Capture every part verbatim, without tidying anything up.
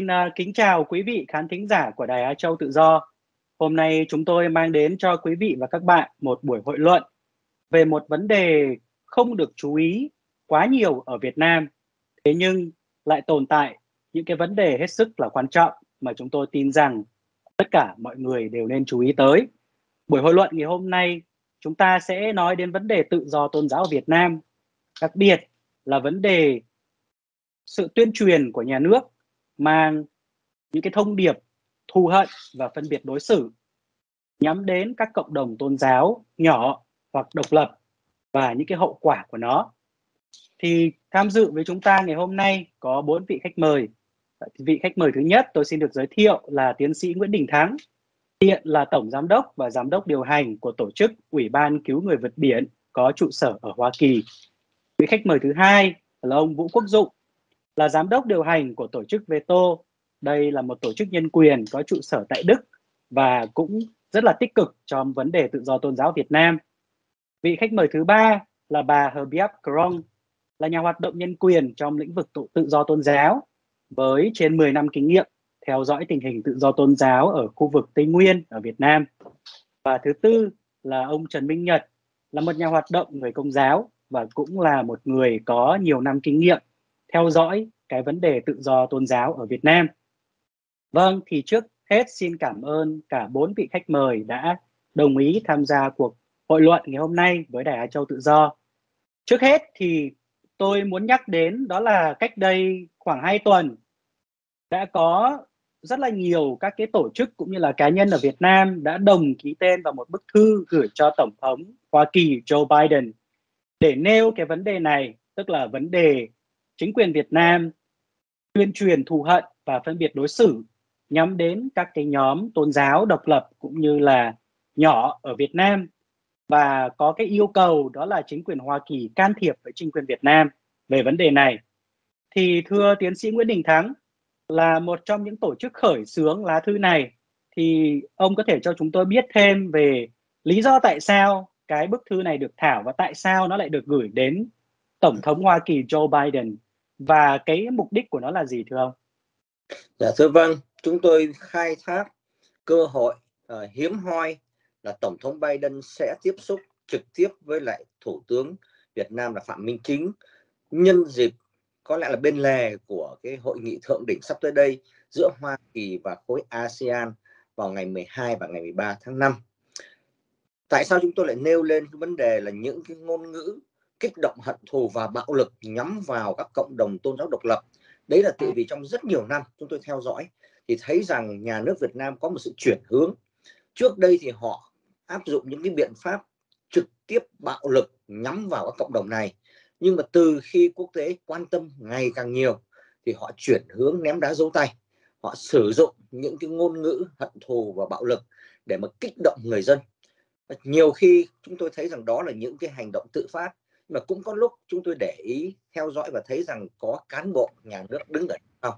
Xin kính chào quý vị khán thính giả của Đài Á Châu Tự Do. Hôm nay chúng tôi mang đến cho quý vị và các bạn một buổi hội luận về một vấn đề không được chú ý quá nhiều ở Việt Nam, thế nhưng lại tồn tại những cái vấn đề hết sức là quan trọng mà chúng tôi tin rằng tất cả mọi người đều nên chú ý tới. Buổi hội luận ngày hôm nay chúng ta sẽ nói đến vấn đề tự do tôn giáo ở Việt Nam, đặc biệt là vấn đề sự tuyên truyền của nhà nước mang những cái thông điệp thù hận và phân biệt đối xử nhắm đến các cộng đồng tôn giáo nhỏ hoặc độc lập và những cái hậu quả của nó. Thì tham dự với chúng ta ngày hôm nay có bốn vị khách mời. Vị khách mời thứ nhất tôi xin được giới thiệu là tiến sĩ Nguyễn Đình Thắng, hiện là tổng giám đốc và giám đốc điều hành của tổ chức Ủy ban Cứu Người Vượt Biển có trụ sở ở Hoa Kỳ. Vị khách mời thứ hai là ông Vũ Quốc Dụng, là giám đốc điều hành của tổ chức vê tê o. Đây là một tổ chức nhân quyền có trụ sở tại Đức và cũng rất là tích cực trong vấn đề tự do tôn giáo Việt Nam. Vị khách mời thứ ba là bà H Biap Krong, là nhà hoạt động nhân quyền trong lĩnh vực tự do tôn giáo với trên mười năm kinh nghiệm theo dõi tình hình tự do tôn giáo ở khu vực Tây Nguyên ở Việt Nam. Và thứ tư là ông Trần Minh Nhật, là một nhà hoạt động người Công giáo và cũng là một người có nhiều năm kinh nghiệm theo dõi cái vấn đề tự do tôn giáo ở Việt Nam. Vâng, thì trước hết xin cảm ơn cả bốn vị khách mời đã đồng ý tham gia cuộc hội luận ngày hôm nay với Đài Á Châu Tự Do. Trước hết thì tôi muốn nhắc đến đó là cách đây khoảng hai tuần đã có rất là nhiều các cái tổ chức cũng như là cá nhân ở Việt Nam đã đồng ký tên vào một bức thư gửi cho Tổng thống Hoa Kỳ Joe Biden để nêu cái vấn đề này, tức là vấn đề chính quyền Việt Nam tuyên truyền thù hận và phân biệt đối xử nhắm đến các cái nhóm tôn giáo độc lập cũng như là nhỏ ở Việt Nam, và có cái yêu cầu đó là chính quyền Hoa Kỳ can thiệp với chính quyền Việt Nam về vấn đề này. Thì thưa tiến sĩ Nguyễn Đình Thắng, là một trong những tổ chức khởi xướng lá thư này, thì ông có thể cho chúng tôi biết thêm về lý do tại sao cái bức thư này được thảo và tại sao nó lại được gửi đến Tổng thống Hoa Kỳ Joe Biden, và cái mục đích của nó là gì thưa ông? Dạ thưa vâng, chúng tôi khai thác cơ hội uh, hiếm hoi là Tổng thống Biden sẽ tiếp xúc trực tiếp với lại Thủ tướng Việt Nam là Phạm Minh Chính nhân dịp có lẽ là bên lề của cái hội nghị thượng đỉnh sắp tới đây giữa Hoa Kỳ và khối ASEAN vào ngày mười hai và ngày mười ba tháng năm. Tại sao chúng tôi lại nêu lên cái vấn đề là những cái ngôn ngữ kích động hận thù và bạo lực nhắm vào các cộng đồng tôn giáo độc lập? Đấy là tự vì trong rất nhiều năm chúng tôi theo dõi thì thấy rằng nhà nước Việt Nam có một sự chuyển hướng. Trước đây thì họ áp dụng những cái biện pháp trực tiếp bạo lực nhắm vào các cộng đồng này. Nhưng mà từ khi quốc tế quan tâm ngày càng nhiều thì họ chuyển hướng ném đá giấu tay. Họ sử dụng những cái ngôn ngữ hận thù và bạo lực để mà kích động người dân. Và nhiều khi chúng tôi thấy rằng đó là những cái hành động tự phát. Mà cũng có lúc chúng tôi để ý theo dõi và thấy rằng có cán bộ nhà nước đứng ở đâu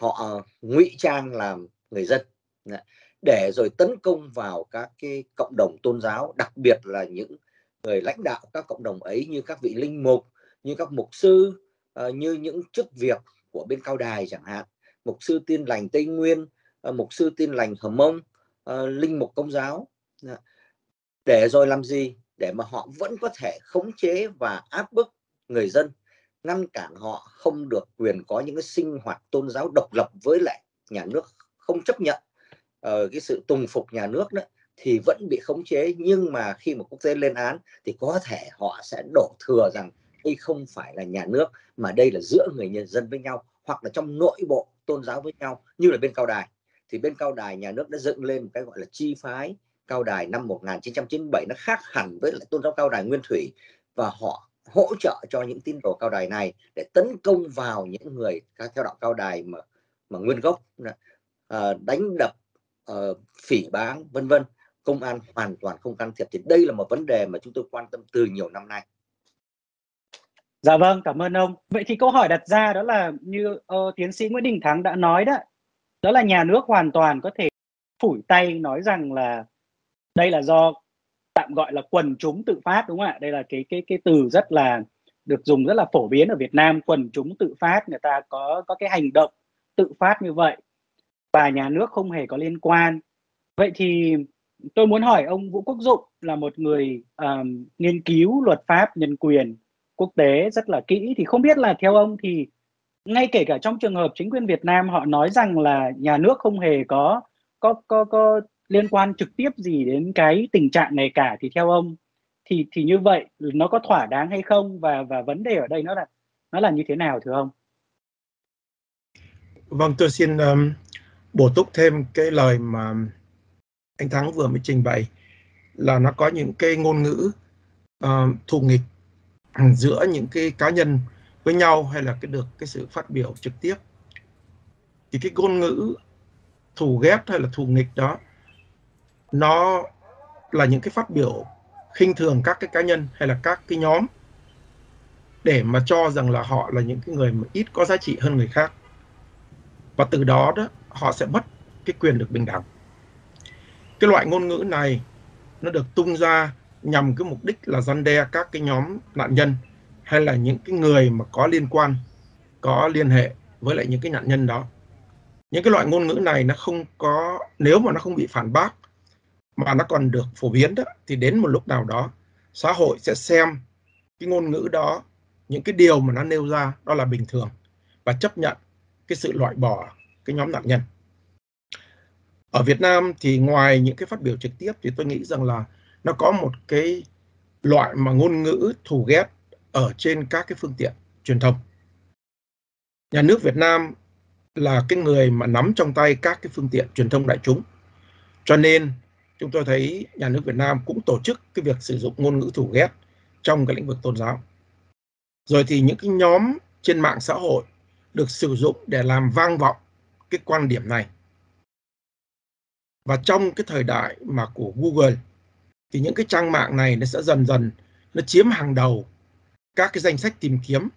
họ ngụy trang làm người dân để rồi tấn công vào các cái cộng đồng tôn giáo, đặc biệt là những người lãnh đạo các cộng đồng ấy như các vị linh mục, như các mục sư, như những chức việc của bên Cao Đài chẳng hạn, mục sư Tin Lành Tây Nguyên, mục sư Tin Lành Hầm Mông, linh mục Công giáo, để rồi làm gì? Để mà họ vẫn có thể khống chế và áp bức người dân, ngăn cản họ không được quyền có những cái sinh hoạt tôn giáo độc lập, với lại nhà nước không chấp nhận uh, cái sự tùng phục nhà nước đó, thì vẫn bị khống chế. Nhưng mà khi mà quốc tế lên án thì có thể họ sẽ đổ thừa rằng đây không phải là nhà nước mà đây là giữa người nhân dân với nhau, hoặc là trong nội bộ tôn giáo với nhau. Như là bên Cao Đài thì bên Cao Đài nhà nước đã dựng lên một cái gọi là chi phái Cao Đài năm một nghìn chín trăm chín mươi bảy, nó khác hẳn với lại tôn giáo Cao Đài nguyên thủy, và họ hỗ trợ cho những tín đồ Cao Đài này để tấn công vào những người theo đạo Cao Đài mà mà nguyên gốc, à, đánh đập, à, phỉ báng vân vân. Công an hoàn toàn không can thiệp, thì đây là một vấn đề mà chúng tôi quan tâm từ nhiều năm nay. Dạ vâng, cảm ơn ông. Vậy thì câu hỏi đặt ra đó là như uh, tiến sĩ Nguyễn Đình Thắng đã nói đó, đó là nhà nước hoàn toàn có thể phủi tay nói rằng là đây là do tạm gọi là quần chúng tự phát, đúng không ạ? Đây là cái cái cái từ rất là được dùng rất là phổ biến ở Việt Nam, quần chúng tự phát, người ta có có cái hành động tự phát như vậy và nhà nước không hề có liên quan. Vậy thì tôi muốn hỏi ông Vũ Quốc Dụng là một người um, nghiên cứu luật pháp nhân quyền quốc tế rất là kỹ, thì không biết là theo ông thì ngay kể cả trong trường hợp chính quyền Việt Nam họ nói rằng là nhà nước không hề có có có, có liên quan trực tiếp gì đến cái tình trạng này cả, thì theo ông thì thì như vậy nó có thỏa đáng hay không, và và vấn đề ở đây nó là nó là như thế nào thưa ông? Vâng, tôi xin um, bổ túc thêm cái lời mà anh Thắng vừa mới trình bày, là nó có những cái ngôn ngữ uh, thù nghịch giữa những cái cá nhân với nhau hay là cái được cái sự phát biểu trực tiếp. Thì cái ngôn ngữ thù ghét hay là thù nghịch đó, nó là những cái phát biểu khinh thường các cái cá nhân hay là các cái nhóm để mà cho rằng là họ là những cái người mà ít có giá trị hơn người khác. Và từ đó, đó họ sẽ mất cái quyền được bình đẳng. Cái loại ngôn ngữ này nó được tung ra nhằm cái mục đích là răn đe các cái nhóm nạn nhân hay là những cái người mà có liên quan, có liên hệ với lại những cái nạn nhân đó. Những cái loại ngôn ngữ này nó không có, nếu mà nó không bị phản bác mà nó còn được phổ biến đó, thì đến một lúc nào đó xã hội sẽ xem cái ngôn ngữ đó, những cái điều mà nó nêu ra đó là bình thường và chấp nhận cái sự loại bỏ cái nhóm nạn nhân. Ở Việt Nam thì ngoài những cái phát biểu trực tiếp thì tôi nghĩ rằng là nó có một cái loại mà ngôn ngữ thù ghét ở trên các cái phương tiện truyền thông. Nhà nước Việt Nam là cái người mà nắm trong tay các cái phương tiện truyền thông đại chúng. Cho nên chúng tôi thấy nhà nước Việt Nam cũng tổ chức cái việc sử dụng ngôn ngữ thù ghét trong cái lĩnh vực tôn giáo. Rồi thì những cái nhóm trên mạng xã hội được sử dụng để làm vang vọng cái quan điểm này. Và trong cái thời đại mà của Google thì những cái trang mạng này nó sẽ dần dần nó chiếm hàng đầu các cái danh sách tìm kiếm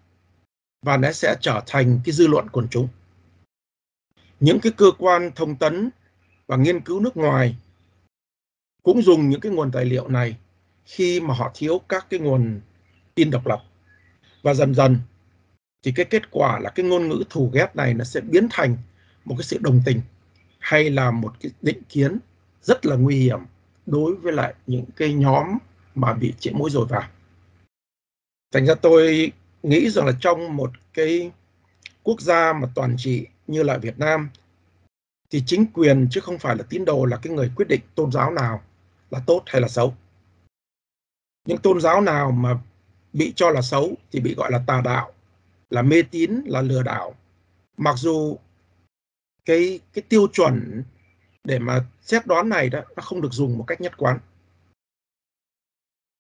và nó sẽ trở thành cái dư luận quần chúng. Những cái cơ quan thông tấn và nghiên cứu nước ngoài cũng dùng những cái nguồn tài liệu này khi mà họ thiếu các cái nguồn tin độc lập. Và dần dần thì cái kết quả là cái ngôn ngữ thù ghét này nó sẽ biến thành một cái sự đồng tình hay là một cái định kiến rất là nguy hiểm đối với lại những cái nhóm mà bị chĩa mũi dồi vào. Thành ra tôi nghĩ rằng là trong một cái quốc gia mà toàn trị như là Việt Nam thì chính quyền chứ không phải là tín đồ là cái người quyết định tôn giáo nào là tốt hay là xấu. Những tôn giáo nào mà bị cho là xấu thì bị gọi là tà đạo, là mê tín, là lừa đảo. Mặc dù cái cái tiêu chuẩn để mà xét đoán này đó nó không được dùng một cách nhất quán.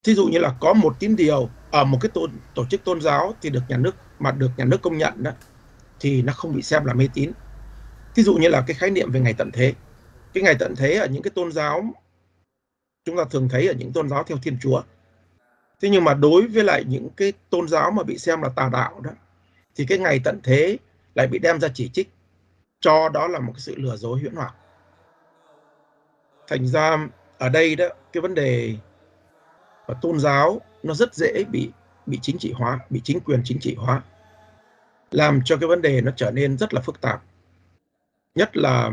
Thí dụ như là có một tín điều ở một cái tổ, tổ chức tôn giáo thì được nhà nước mà được nhà nước công nhận đó thì nó không bị xem là mê tín. Thí dụ như là cái khái niệm về ngày tận thế. Cái ngày tận thế ở những cái tôn giáo chúng ta thường thấy ở những tôn giáo theo Thiên Chúa. Thế nhưng mà đối với lại những cái tôn giáo mà bị xem là tà đạo đó thì cái ngày tận thế lại bị đem ra chỉ trích cho đó là một cái sự lừa dối huyễn hoặc. Thành ra ở đây đó cái vấn đề và tôn giáo nó rất dễ bị bị chính trị hóa, bị chính quyền chính trị hóa, làm cho cái vấn đề nó trở nên rất là phức tạp. Nhất là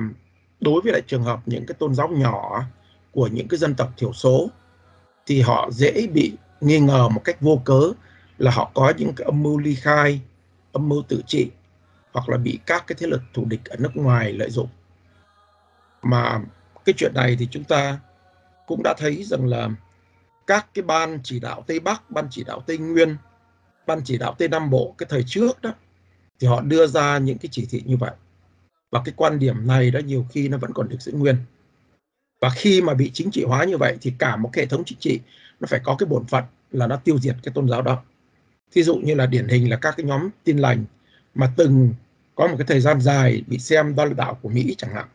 đối với lại trường hợp những cái tôn giáo nhỏ của những cái dân tộc thiểu số thì họ dễ bị nghi ngờ một cách vô cớ là họ có những cái âm mưu ly khai, âm mưu tự trị hoặc là bị các cái thế lực thù địch ở nước ngoài lợi dụng. Mà cái chuyện này thì chúng ta cũng đã thấy rằng là các cái ban chỉ đạo Tây Bắc, ban chỉ đạo Tây Nguyên, ban chỉ đạo Tây Nam Bộ cái thời trước đó thì họ đưa ra những cái chỉ thị như vậy. Và cái quan điểm này đó nhiều khi nó vẫn còn được giữ nguyên. Và khi mà bị chính trị hóa như vậy thì cả một hệ thống chính trị nó phải có cái bổn phận là nó tiêu diệt cái tôn giáo đó. Thí dụ như là điển hình là các cái nhóm tin lành mà từng có một cái thời gian dài bị xem đó là đạo của Mỹ chẳng hạn.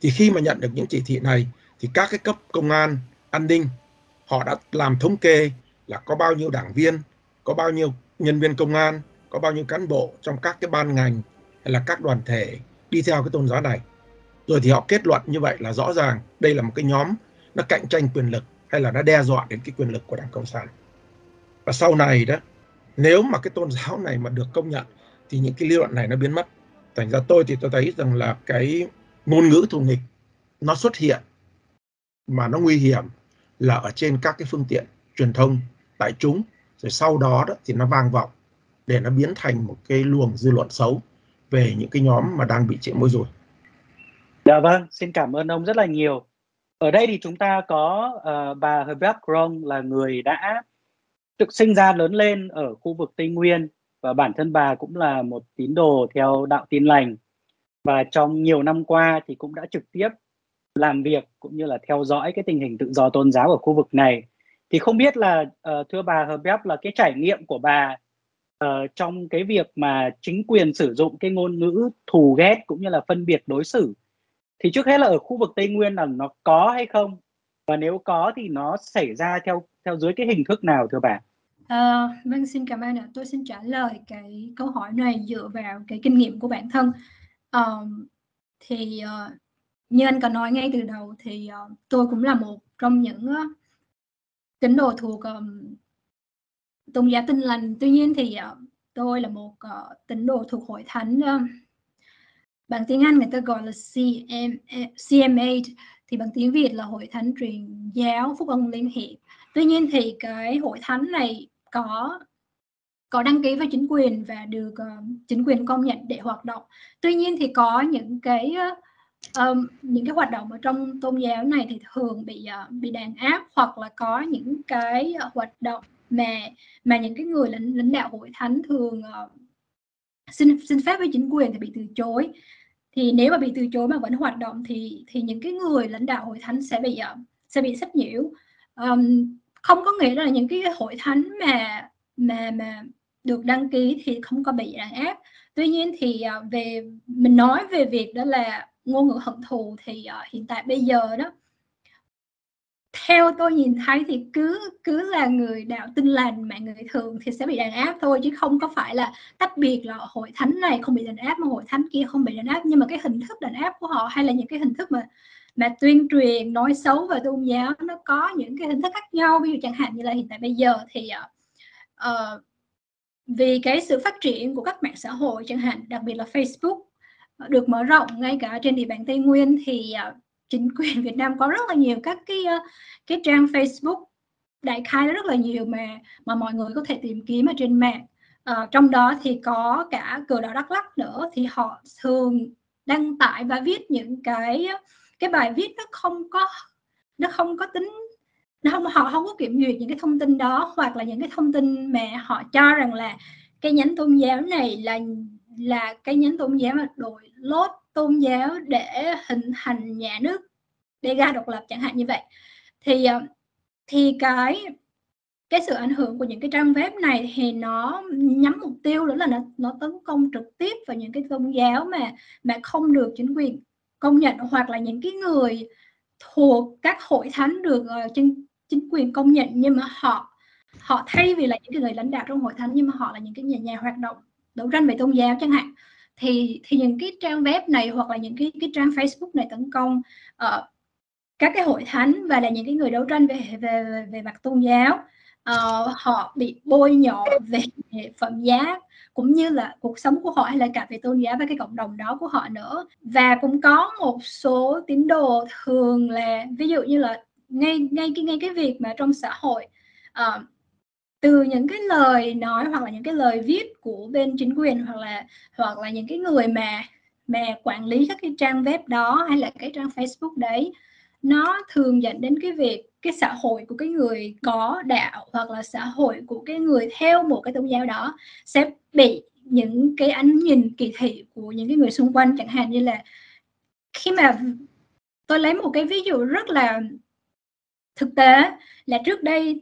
Thì khi mà nhận được những chỉ thị này thì các cái cấp công an, an ninh họ đã làm thống kê là có bao nhiêu đảng viên, có bao nhiêu nhân viên công an, có bao nhiêu cán bộ trong các cái ban ngành hay là các đoàn thể đi theo cái tôn giáo này. Rồi thì họ kết luận như vậy là rõ ràng đây là một cái nhóm nó cạnh tranh quyền lực hay là nó đe dọa đến cái quyền lực của Đảng Cộng sản. Và sau này đó, nếu mà cái tôn giáo này mà được công nhận thì những cái lý luận này nó biến mất. Thành ra tôi thì tôi thấy rằng là cái ngôn ngữ thù nghịch nó xuất hiện mà nó nguy hiểm là ở trên các cái phương tiện truyền thông đại chúng, rồi sau đó, đó thì nó vang vọng để nó biến thành một cái luồng dư luận xấu về những cái nhóm mà đang bị chệ môi rồi. Dạ vâng, xin cảm ơn ông rất là nhiều. Ở đây thì chúng ta có uh, bà H Biap Krong là người đã tự sinh ra lớn lên ở khu vực Tây Nguyên, và bản thân bà cũng là một tín đồ theo đạo Tin Lành, và trong nhiều năm qua thì cũng đã trực tiếp làm việc cũng như là theo dõi cái tình hình tự do tôn giáo ở khu vực này. Thì không biết là uh, thưa bà H Biap, là cái trải nghiệm của bà uh, trong cái việc mà chính quyền sử dụng cái ngôn ngữ thù ghét cũng như là phân biệt đối xử, thì trước hết là ở khu vực Tây Nguyên là nó có hay không, và nếu có thì nó xảy ra theo theo dưới cái hình thức nào thưa bà? À, vâng, xin cảm ơn ạ. Tôi xin trả lời cái câu hỏi này dựa vào cái kinh nghiệm của bản thân. À, thì như anh có nói ngay từ đầu thì tôi cũng là một trong những tín đồ thuộc um, tôn giáo Tin Lành. Tuy nhiên thì uh, tôi là một uh, tín đồ thuộc hội thánh, um, bằng tiếng Anh người ta gọi là C M A, thì bằng tiếng Việt là Hội Thánh Truyền Giáo Phúc Âm Liên Hiệp. Tuy nhiên thì cái hội thánh này có có đăng ký với chính quyền và được uh, chính quyền công nhận để hoạt động. Tuy nhiên thì có những cái uh, Um, những cái hoạt động ở trong tôn giáo này thì thường bị uh, bị đàn áp, hoặc là có những cái uh, hoạt động mà mà những cái người lãnh lãnh đạo hội thánh thường uh, xin xin phép với chính quyền thì bị từ chối. Thì nếu mà bị từ chối mà vẫn hoạt động thì thì những cái người lãnh đạo hội thánh sẽ bị uh, sẽ bị sách nhiễu. Um, không có nghĩa là những cái hội thánh mà mà mà được đăng ký thì không có bị đàn áp. Tuy nhiên thì uh, về mình nói về việc đó là ngôn ngữ hận thù thì uh, hiện tại bây giờ đó, theo tôi nhìn thấy thì cứ cứ là người đạo Tin Lành mà người thường thì sẽ bị đàn áp thôi, chứ không có phải là tách biệt là hội thánh này không bị đàn áp mà hội thánh kia không bị đàn áp. Nhưng mà cái hình thức đàn áp của họ hay là những cái hình thức mà mà tuyên truyền nói xấu về tôn giáo nó có những cái hình thức khác nhau. Ví dụ chẳng hạn như là hiện tại bây giờ thì uh, uh, vì cái sự phát triển của các mạng xã hội chẳng hạn, đặc biệt là Facebook được mở rộng ngay cả trên địa bàn Tây Nguyên, thì uh, chính quyền Việt Nam có rất là nhiều các cái uh, cái trang Facebook đại khái rất là nhiều mà mà mọi người có thể tìm kiếm ở trên mạng. Uh, trong đó thì có cả Cửa Đạo Đắk Lắk nữa, thì họ thường đăng tải và viết những cái cái bài viết nó không có nó không có tính nó không họ không có kiểm duyệt những cái thông tin đó, hoặc là những cái thông tin mà họ cho rằng là cái nhánh tôn giáo này là là cái nhánh tôn giáo mà đội lốt tôn giáo để hình thành nhà nước đề ga độc lập chẳng hạn như vậy. Thì thì cái cái sự ảnh hưởng của những cái trang web này thì nó nhắm mục tiêu nữa là nó, nó tấn công trực tiếp vào những cái tôn giáo mà mà không được chính quyền công nhận, hoặc là những cái người thuộc các hội thánh được uh, chính, chính quyền công nhận, nhưng mà họ họ thay vì là những người lãnh đạo trong hội thánh nhưng mà họ là những cái nhà nhà hoạt động đấu tranh về tôn giáo chẳng hạn, thì thì những cái trang web này hoặc là những cái cái trang Facebook này tấn công uh, các cái hội thánh và là những cái người đấu tranh về về về mặt tôn giáo, uh, họ bị bôi nhọ về phẩm giá cũng như là cuộc sống của họ, hay là cả về tôn giáo và cái cộng đồng đó của họ nữa. Và cũng có một số tín đồ thường là ví dụ như là ngay ngay cái ngay cái việc mà trong xã hội uh, từ những cái lời nói hoặc là những cái lời viết của bên chính quyền hoặc là hoặc là những cái người mà mà quản lý các cái trang web đó hay là cái trang Facebook đấy, nó thường dẫn đến cái việc cái xã hội của cái người có đạo hoặc là xã hội của cái người theo một cái tôn giáo đó sẽ bị những cái ánh nhìn kỳ thị của những cái người xung quanh. Chẳng hạn như là khi mà tôi lấy một cái ví dụ rất là thực tế là trước đây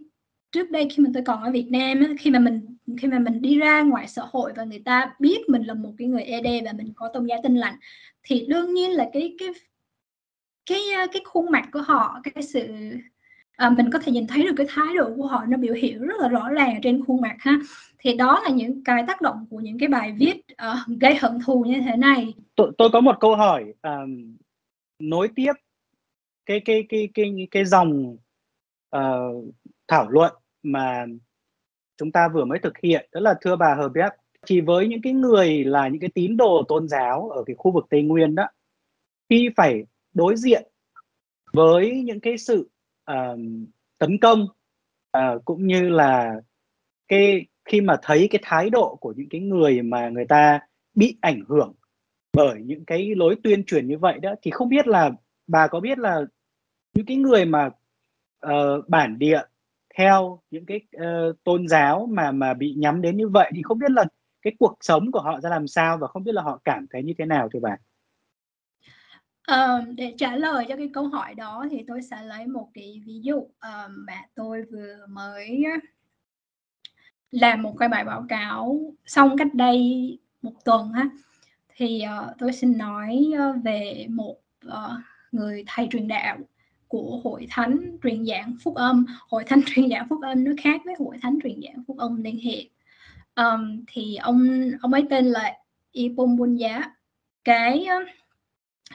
Trước đây khi mà tôi còn ở Việt Nam, khi mà mình khi mà mình đi ra ngoài xã hội và người ta biết mình là một cái người e đê và mình có tôn giáo Tin Lành, thì đương nhiên là cái cái cái cái khuôn mặt của họ, cái sự à, mình có thể nhìn thấy được cái thái độ của họ nó biểu hiện rất là rõ ràng trên khuôn mặt ha. Thì đó là những cái tác động của những cái bài viết uh, gây hận thù như thế này. Tôi tôi có một câu hỏi um, nối tiếp cái cái cái cái cái, cái dòng uh, thảo luận mà chúng ta vừa mới thực hiện, đó là thưa bà H Biap, Thì với những cái người là những cái tín đồ tôn giáo ở cái khu vực Tây Nguyên đó, khi phải đối diện với những cái sự uh, tấn công uh, cũng như là cái khi mà thấy cái thái độ của những cái người mà người ta bị ảnh hưởng bởi những cái lối tuyên truyền như vậy đó, thì không biết là bà có biết là những cái người mà uh, bản địa theo những cái uh, tôn giáo mà mà bị nhắm đến như vậy thì không biết là cái cuộc sống của họ ra làm sao và không biết là họ cảm thấy như thế nào thưa bà? Uh, để trả lời cho cái câu hỏi đó thì tôi sẽ lấy một cái ví dụ uh, mà tôi vừa mới làm một cái bài báo cáo xong cách đây một tuần ha. Thì uh, tôi xin nói về một uh, người thầy truyền đạo của Hội Thánh Truyền Giảng Phúc Âm. Hội Thánh Truyền Giảng Phúc Âm nó khác với Hội Thánh Truyền Giảng Phúc Âm Liên Hiệp. Um, thì ông ông ấy tên là Ypung Bunya. Cái uh,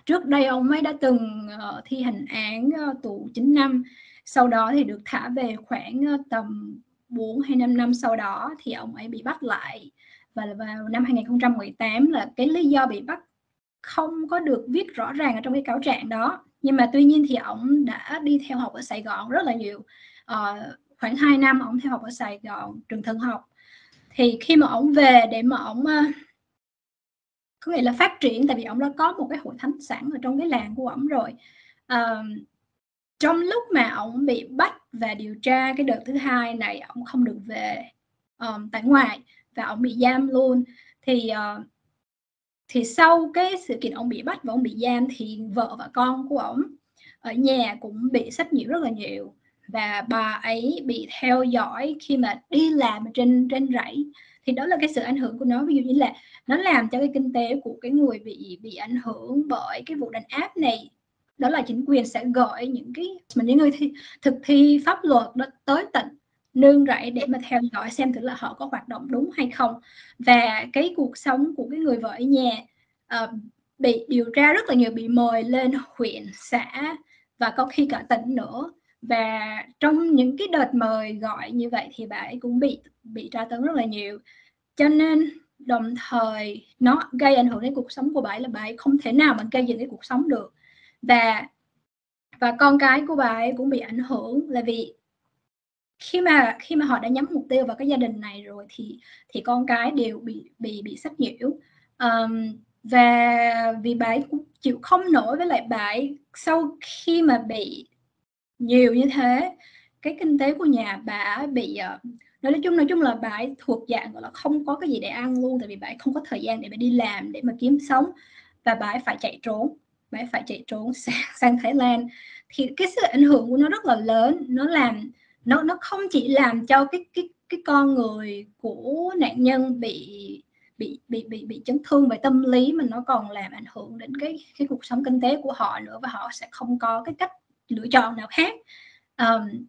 trước đây ông ấy đã từng uh, thi hành án uh, tù chín năm, sau đó thì được thả về khoảng uh, tầm bốn hay năm năm sau đó thì ông ấy bị bắt lại. Và vào năm hai không một tám là cái lý do bị bắt không có được viết rõ ràng ở trong cái cáo trạng đó. Nhưng mà tuy nhiên thì ông đã đi theo học ở Sài Gòn rất là nhiều. À, khoảng hai năm ông theo học ở Sài Gòn, trường thần học. Thì khi mà ông về để mà ông có nghĩa là phát triển, tại vì ông đã có một cái hội thánh sẵn ở trong cái làng của ông rồi. À, trong lúc mà ông bị bắt và điều tra cái đợt thứ hai này, ông không được về um, tại ngoại và ông bị giam luôn. Thì uh, thì sau cái sự kiện ông bị bắt và ông bị giam thì vợ và con của ông ở nhà cũng bị sách nhiễu rất là nhiều, và bà ấy bị theo dõi khi mà đi làm trên trên rẫy. Thì đó là cái sự ảnh hưởng của nó, ví dụ như là nó làm cho cái kinh tế của cái người bị bị ảnh hưởng bởi cái vụ đàn áp này. Đó là chính quyền sẽ gọi những cái mình những người thi, thực thi pháp luật đó tới tận nương rẫy để mà theo dõi xem thử là họ có hoạt động đúng hay không. Và cái cuộc sống của cái người vợ ở nhà uh, bị điều tra rất là nhiều, bị mời lên huyện, xã và có khi cả tỉnh nữa. Và trong những cái đợt mời gọi như vậy thì bà ấy cũng bị bị tra tấn rất là nhiều. Cho nên đồng thời nó gây ảnh hưởng đến cuộc sống của bà ấy, là bà ấy không thể nào mà gây dựng cái cuộc sống được. Và, và con cái của bà ấy cũng bị ảnh hưởng, là vì khi mà khi mà họ đã nhắm mục tiêu vào cái gia đình này rồi thì thì con cái đều bị bị bị sách nhiễu. Um, và vì bà ấy cũng chịu không nổi, với lại bà ấy sau khi mà bị nhiều như thế, cái kinh tế của nhà bà bị nói chung nói chung là bà ấy thuộc dạng gọi là không có cái gì để ăn luôn, tại vì bà ấy không có thời gian để bà đi làm để mà kiếm sống, và bà ấy phải chạy trốn. Bà ấy phải chạy trốn sang, sang Thái Lan. Thì cái sự ảnh hưởng của nó rất là lớn. Nó làm nó nó không chỉ làm cho cái cái cái con người của nạn nhân bị bị bị bị bị chấn thương về tâm lý, mà nó còn làm ảnh hưởng đến cái cái cuộc sống kinh tế của họ nữa, và họ sẽ không có cái cách lựa chọn nào khác. Um,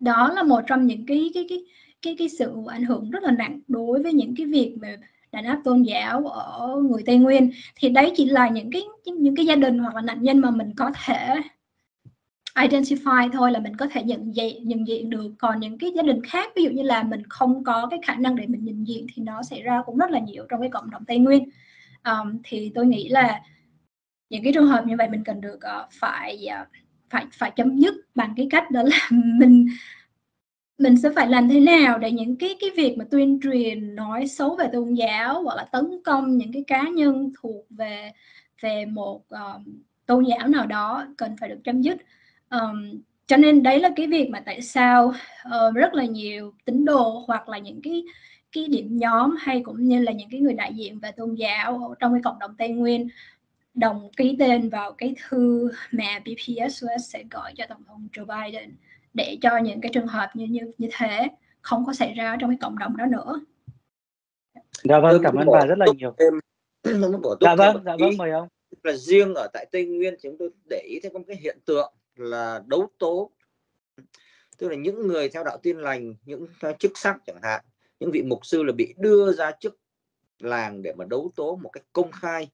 đó là một trong những cái cái cái cái cái sự ảnh hưởng rất là nặng đối với những cái việc mà đàn áp tôn giáo ở người Tây Nguyên. Thì đấy chỉ là những cái những cái gia đình hoặc là nạn nhân mà mình có thể identify thôi, là mình có thể nhận diện nhận diện được. Còn những cái gia đình khác, ví dụ như là mình không có cái khả năng để mình nhận diện, thì nó xảy ra cũng rất là nhiều trong cái cộng đồng Tây Nguyên. Um, thì tôi nghĩ là những cái trường hợp như vậy mình cần được uh, phải uh, phải phải chấm dứt bằng cái cách đó là mình mình sẽ phải làm thế nào để những cái cái việc mà tuyên truyền nói xấu về tôn giáo hoặc là tấn công những cái cá nhân thuộc về về một uh, tôn giáo nào đó cần phải được chấm dứt. Um, cho nên đấy là cái việc mà tại sao uh, rất là nhiều tín đồ hoặc là những cái cái điểm nhóm hay cũng như là những cái người đại diện về tôn giáo trong cái cộng đồng Tây Nguyên đồng ký tên vào cái thư mà bê pê ét o ét sẽ gọi cho Tổng thống Joe Biden, để cho những cái trường hợp như như như thế không có xảy ra trong cái cộng đồng đó nữa. Dạ vâng, cảm ơn bà rất là nhiều. Dạ vâng, dạ vâng, mời ông. Là riêng ở tại Tây Nguyên chúng tôi để ý thấy có một cái hiện tượng là đấu tố, tức là những người theo đạo Tin Lành, những chức sắc chẳng hạn, những vị mục sư là bị đưa ra trước làng để mà đấu tố một cách công khai,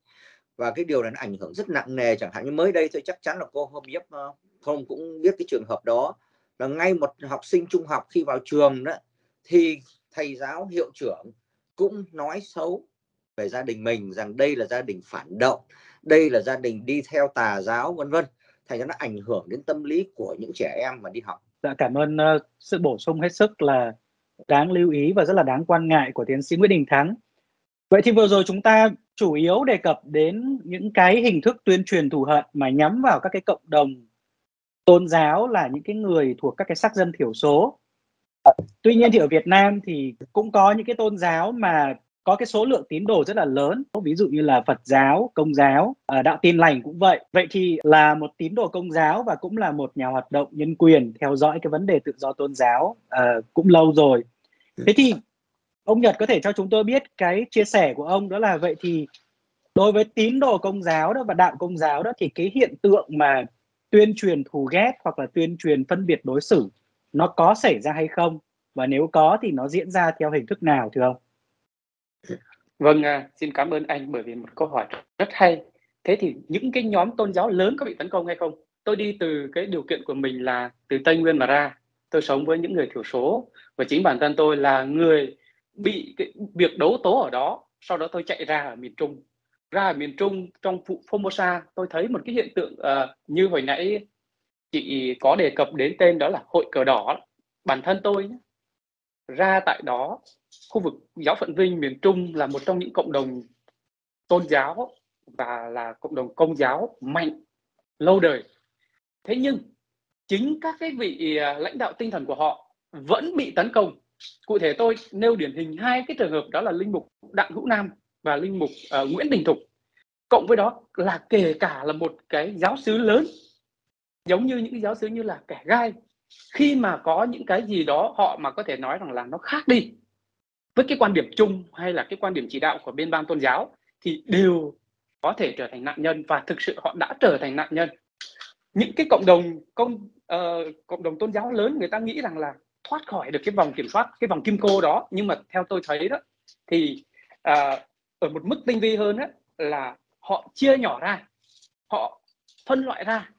và cái điều này nó ảnh hưởng rất nặng nề. Chẳng hạn như mới đây tôi chắc chắn là cô H Biap Krong cũng biết cái trường hợp đó, là ngay một học sinh trung học khi vào trường đó thì thầy giáo, hiệu trưởng cũng nói xấu về gia đình mình rằng đây là gia đình phản động, đây là gia đình đi theo tà giáo, vân vân. Thành ra nó ảnh hưởng đến tâm lý của những trẻ em mà đi học. Dạ, cảm ơn uh, sự bổ sung hết sức là đáng lưu ý và rất là đáng quan ngại của tiến sĩ Nguyễn Đình Thắng. Vậy thì vừa rồi chúng ta chủ yếu đề cập đến những cái hình thức tuyên truyền thù hận mà nhắm vào các cái cộng đồng tôn giáo là những cái người thuộc các cái sắc dân thiểu số. Tuy nhiên thì ở Việt Nam thì cũng có những cái tôn giáo mà có cái số lượng tín đồ rất là lớn, ví dụ như là Phật giáo, Công giáo, Đạo Tin Lành cũng vậy. Vậy thì là một tín đồ Công giáo và cũng là một nhà hoạt động nhân quyền theo dõi cái vấn đề tự do tôn giáo uh, cũng lâu rồi. Thế thì ông Nhật có thể cho chúng tôi biết cái chia sẻ của ông đó là vậy thì đối với tín đồ Công giáo đó và đạo Công giáo đó thì cái hiện tượng mà tuyên truyền thù ghét hoặc là tuyên truyền phân biệt đối xử nó có xảy ra hay không? Và nếu có thì nó diễn ra theo hình thức nào thưa ông? Vâng, xin cảm ơn anh bởi vì một câu hỏi rất hay. Thế thì những cái nhóm tôn giáo lớn có bị tấn công hay không? Tôi đi từ cái điều kiện của mình là từ Tây Nguyên mà ra. Tôi sống với những người thiểu số và chính bản thân tôi là người bị cái việc đấu tố ở đó. Sau đó tôi chạy ra ở miền Trung. Ra ở miền Trung trong Formosa tôi thấy một cái hiện tượng uh, như hồi nãy chị có đề cập đến tên đó là hội cờ đỏ. Bản thân tôi ra tại đó, khu vực Giáo Phận Vinh miền Trung là một trong những cộng đồng tôn giáo và là cộng đồng Công giáo mạnh lâu đời. Thế nhưng chính các cái vị lãnh đạo tinh thần của họ vẫn bị tấn công. Cụ thể tôi nêu điển hình hai cái trường hợp đó là linh mục Đặng Hữu Nam và linh mục uh, Nguyễn Đình Thục. Cộng với đó là kể cả là một cái giáo xứ lớn, giống như những giáo xứ như là Kẻ Gai, khi mà có những cái gì đó họ mà có thể nói rằng là nó khác đi với cái quan điểm chung hay là cái quan điểm chỉ đạo của bên ban tôn giáo thì đều có thể trở thành nạn nhân, và thực sự họ đã trở thành nạn nhân. Những cái cộng đồng công uh, cộng đồng tôn giáo lớn người ta nghĩ rằng là thoát khỏi được cái vòng kiểm soát, cái vòng kim cô đó, nhưng mà theo tôi thấy đó thì uh, ở một mức tinh vi hơn đó, là họ chia nhỏ ra, họ phân loại ra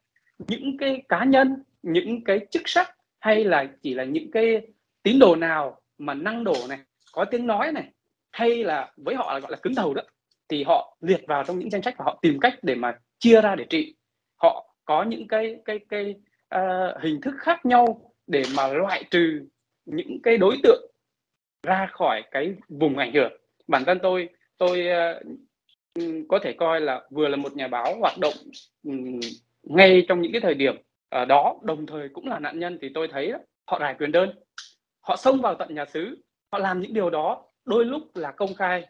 những cái cá nhân, những cái chức sắc hay là chỉ là những cái tín đồ nào mà năng đổ này, có tiếng nói này, hay là với họ là gọi là cứng đầu đó, thì họ liệt vào trong những danh sách và họ tìm cách để mà chia ra để trị. Họ có những cái cái cái uh, hình thức khác nhau để mà loại trừ những cái đối tượng ra khỏi cái vùng ảnh hưởng. Bản thân tôi tôi uh, có thể coi là vừa là một nhà báo hoạt động um, ngay trong những cái thời điểm uh, đó, đồng thời cũng là nạn nhân. Thì tôi thấy đó, họ rải quyền đơn, họ xông vào tận nhà xứ, họ làm những điều đó đôi lúc là công khai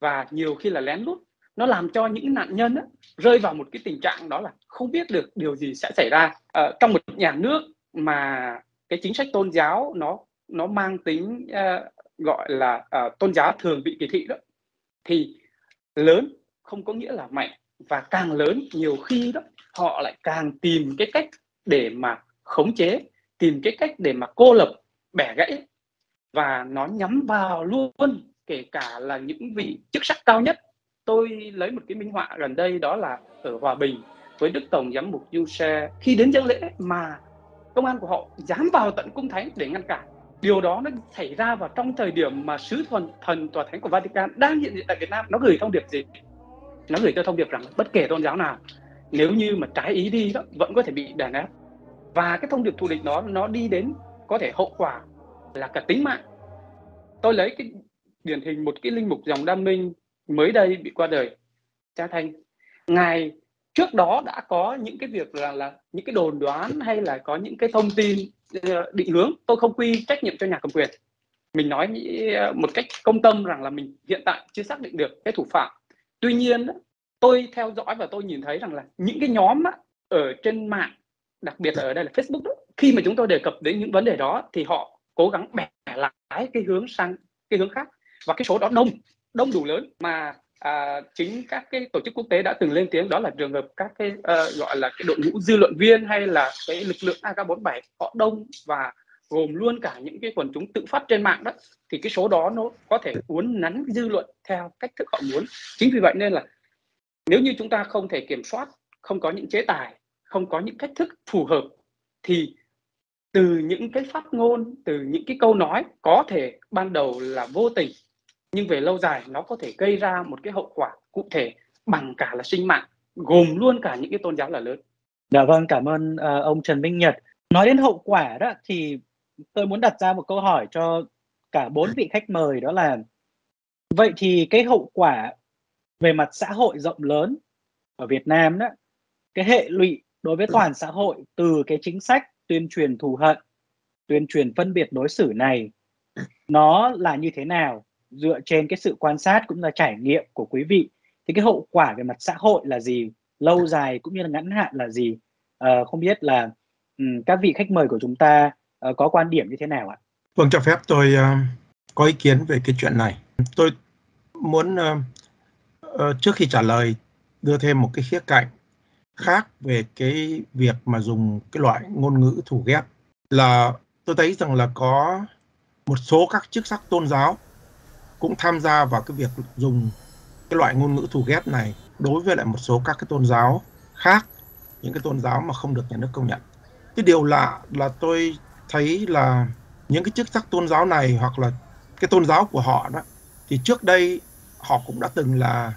và nhiều khi là lén lút. Nó làm cho những nạn nhân đó rơi vào một cái tình trạng đó là không biết được điều gì sẽ xảy ra. Ờ, trong một nhà nước mà cái chính sách tôn giáo nó nó mang tính uh, gọi là uh, tôn giáo thường bị kỳ thị đó, thì lớn không có nghĩa là mạnh, và càng lớn nhiều khi đó họ lại càng tìm cái cách để mà khống chế, tìm cái cách để mà cô lập, bẻ gãy. Và nó nhắm vào luôn kể cả là những vị chức sắc cao nhất. Tôi lấy một cái minh họa gần đây đó là ở Hòa Bình với Đức Tổng Giám mục Giuse, khi đến dâng lễ mà công an của họ dám vào tận cung thánh để ngăn cản. Điều đó nó xảy ra vào trong thời điểm mà sứ thần, thần tòa thánh của Vatican đang hiện diện tại Việt Nam. Nó gửi thông điệp gì? Nó gửi cho thông điệp rằng bất kể tôn giáo nào, nếu như mà trái ý đi đó, vẫn có thể bị đàn áp. Và cái thông điệp thù địch đó nó đi đến có thể hậu quả là cả tính mạng. Tôi lấy cái điển hình một cái linh mục dòng Đa Minh mới đây bị qua đời, cha Thanh. Ngài trước đó đã có những cái việc là, là những cái đồn đoán hay là có những cái thông tin định hướng. Tôi không quy trách nhiệm cho nhà cầm quyền. Mình nói một cách công tâm rằng là mình hiện tại chưa xác định được cái thủ phạm. Tuy nhiên tôi theo dõi và tôi nhìn thấy rằng là những cái nhóm ở trên mạng, đặc biệt là ở đây là Facebook đó, khi mà chúng tôi đề cập đến những vấn đề đó thì họ cố gắng bẻ lái cái hướng sang cái hướng khác, và cái số đó đông đông đủ lớn mà à, chính các cái tổ chức quốc tế đã từng lên tiếng đó là trường hợp các cái uh, gọi là cái đội ngũ dư luận viên hay là cái lực lượng A K bốn mươi bảy họ đông và gồm luôn cả những cái quần chúng tự phát trên mạng đó, thì cái số đó nó có thể uốn nắn dư luận theo cách thức họ muốn. Chính vì vậy nên là nếu như chúng ta không thể kiểm soát, không có những chế tài, không có những cách thức phù hợp, thì từ những cái phát ngôn, từ những cái câu nói có thể ban đầu là vô tình nhưng về lâu dài nó có thể gây ra một cái hậu quả cụ thể bằng cả là sinh mạng, gồm luôn cả những cái tôn giáo là lớn. Dạ vâng, cảm ơn uh, ông Trần Minh Nhật. Nói đến hậu quả đó thì tôi muốn đặt ra một câu hỏi cho cả bốn vị khách mời, đó là vậy thì cái hậu quả về mặt xã hội rộng lớn ở Việt Nam đó, cái hệ lụy đối với toàn xã hội từ cái chính sách tuyên truyền thù hận, tuyên truyền phân biệt đối xử này nó là như thế nào? Dựa trên cái sự quan sát cũng là trải nghiệm của quý vị thì cái hậu quả về mặt xã hội là gì? Lâu dài cũng như là ngắn hạn là gì? À, không biết là um, các vị khách mời của chúng ta uh, có quan điểm như thế nào ạ? Vâng, cho phép tôi uh, có ý kiến về cái chuyện này. Tôi muốn uh, uh, trước khi trả lời đưa thêm một cái khía cạnh khác về cái việc mà dùng cái loại ngôn ngữ thù ghét. Là tôi thấy rằng là có một số các chức sắc tôn giáo cũng tham gia vào cái việc dùng cái loại ngôn ngữ thù ghét này đối với lại một số các cái tôn giáo khác, những cái tôn giáo mà không được nhà nước công nhận. Cái điều lạ là tôi thấy là những cái chức sắc tôn giáo này hoặc là cái tôn giáo của họ đó, thì trước đây họ cũng đã từng là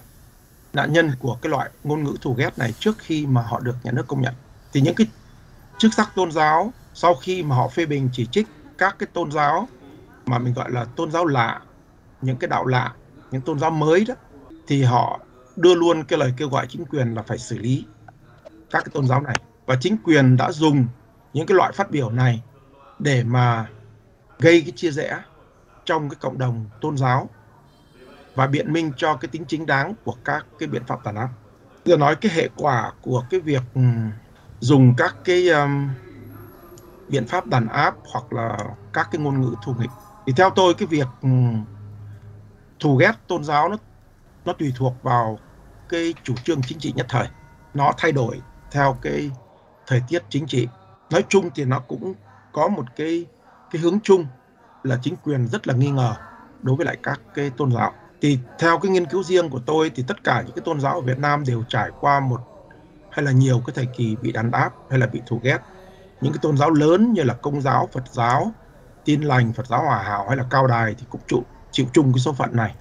nạn nhân của cái loại ngôn ngữ thù ghét này trước khi mà họ được nhà nước công nhận. Thì những cái chức sắc tôn giáo sau khi mà họ phê bình chỉ trích các cái tôn giáo mà mình gọi là tôn giáo lạ, những cái đạo lạ, những tôn giáo mới đó, thì họ đưa luôn cái lời kêu gọi chính quyền là phải xử lý các cái tôn giáo này. Và chính quyền đã dùng những cái loại phát biểu này để mà gây cái chia rẽ trong cái cộng đồng tôn giáo và biện minh cho cái tính chính đáng của các cái biện pháp tàn áp. Giờ nói cái hệ quả của cái việc dùng các cái um, biện pháp đàn áp hoặc là các cái ngôn ngữ thù nghịch, thì theo tôi cái việc um, thù ghét tôn giáo nó, nó tùy thuộc vào cái chủ trương chính trị nhất thời. Nó thay đổi theo cái thời tiết chính trị. Nói chung thì nó cũng có một cái, cái hướng chung là chính quyền rất là nghi ngờ đối với lại các cái tôn giáo. Thì theo cái nghiên cứu riêng của tôi thì tất cả những cái tôn giáo ở Việt Nam đều trải qua một hay là nhiều cái thời kỳ bị đàn áp hay là bị thù ghét. Những cái tôn giáo lớn như là Công giáo, Phật giáo, Tin lành, Phật giáo Hòa hảo hay là Cao Đài thì cũng chịu, chịu chung cái số phận này.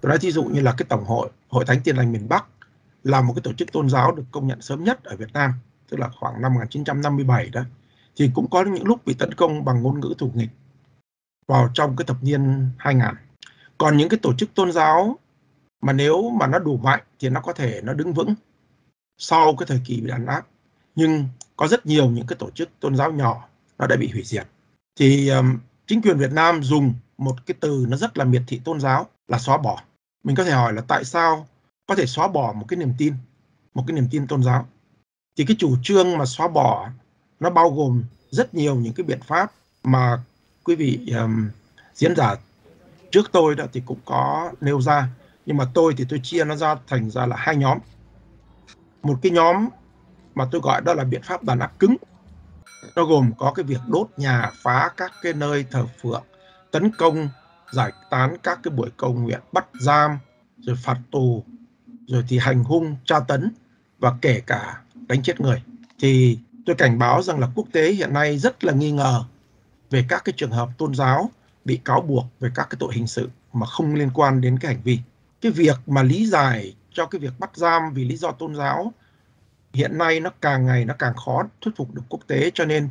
Tôi nói thí dụ như là cái Tổng hội, Hội Thánh Tin lành miền Bắc là một cái tổ chức tôn giáo được công nhận sớm nhất ở Việt Nam, tức là khoảng năm một nghìn chín trăm năm mươi bảy đó, thì cũng có những lúc bị tấn công bằng ngôn ngữ thù nghịch vào trong cái thập niên hai nghìn. Còn những cái tổ chức tôn giáo mà nếu mà nó đủ mạnh thì nó có thể nó đứng vững sau cái thời kỳ bị đàn áp. Nhưng có rất nhiều những cái tổ chức tôn giáo nhỏ nó đã bị hủy diệt. Thì um, chính quyền Việt Nam dùng một cái từ nó rất là miệt thị tôn giáo là xóa bỏ. Mình có thể hỏi là tại sao có thể xóa bỏ một cái niềm tin, một cái niềm tin tôn giáo. Thì cái chủ trương mà xóa bỏ nó bao gồm rất nhiều những cái biện pháp mà quý vị um, diễn giả trước tôi đã thì cũng có nêu ra. Nhưng mà tôi thì tôi chia nó ra thành ra là hai nhóm. Một cái nhóm mà tôi gọi đó là biện pháp đàn áp cứng. Nó gồm có cái việc đốt nhà, phá các cái nơi thờ phượng, tấn công, giải tán các cái buổi cầu nguyện, bắt giam, rồi phạt tù, rồi thì hành hung, tra tấn và kể cả đánh chết người. Thì tôi cảnh báo rằng là quốc tế hiện nay rất là nghi ngờ về các cái trường hợp tôn giáo bị cáo buộc về các cái tội hình sự mà không liên quan đến cái hành vi. Cái việc mà lý giải cho cái việc bắt giam vì lý do tôn giáo hiện nay nó càng ngày nó càng khó thuyết phục được quốc tế, cho nên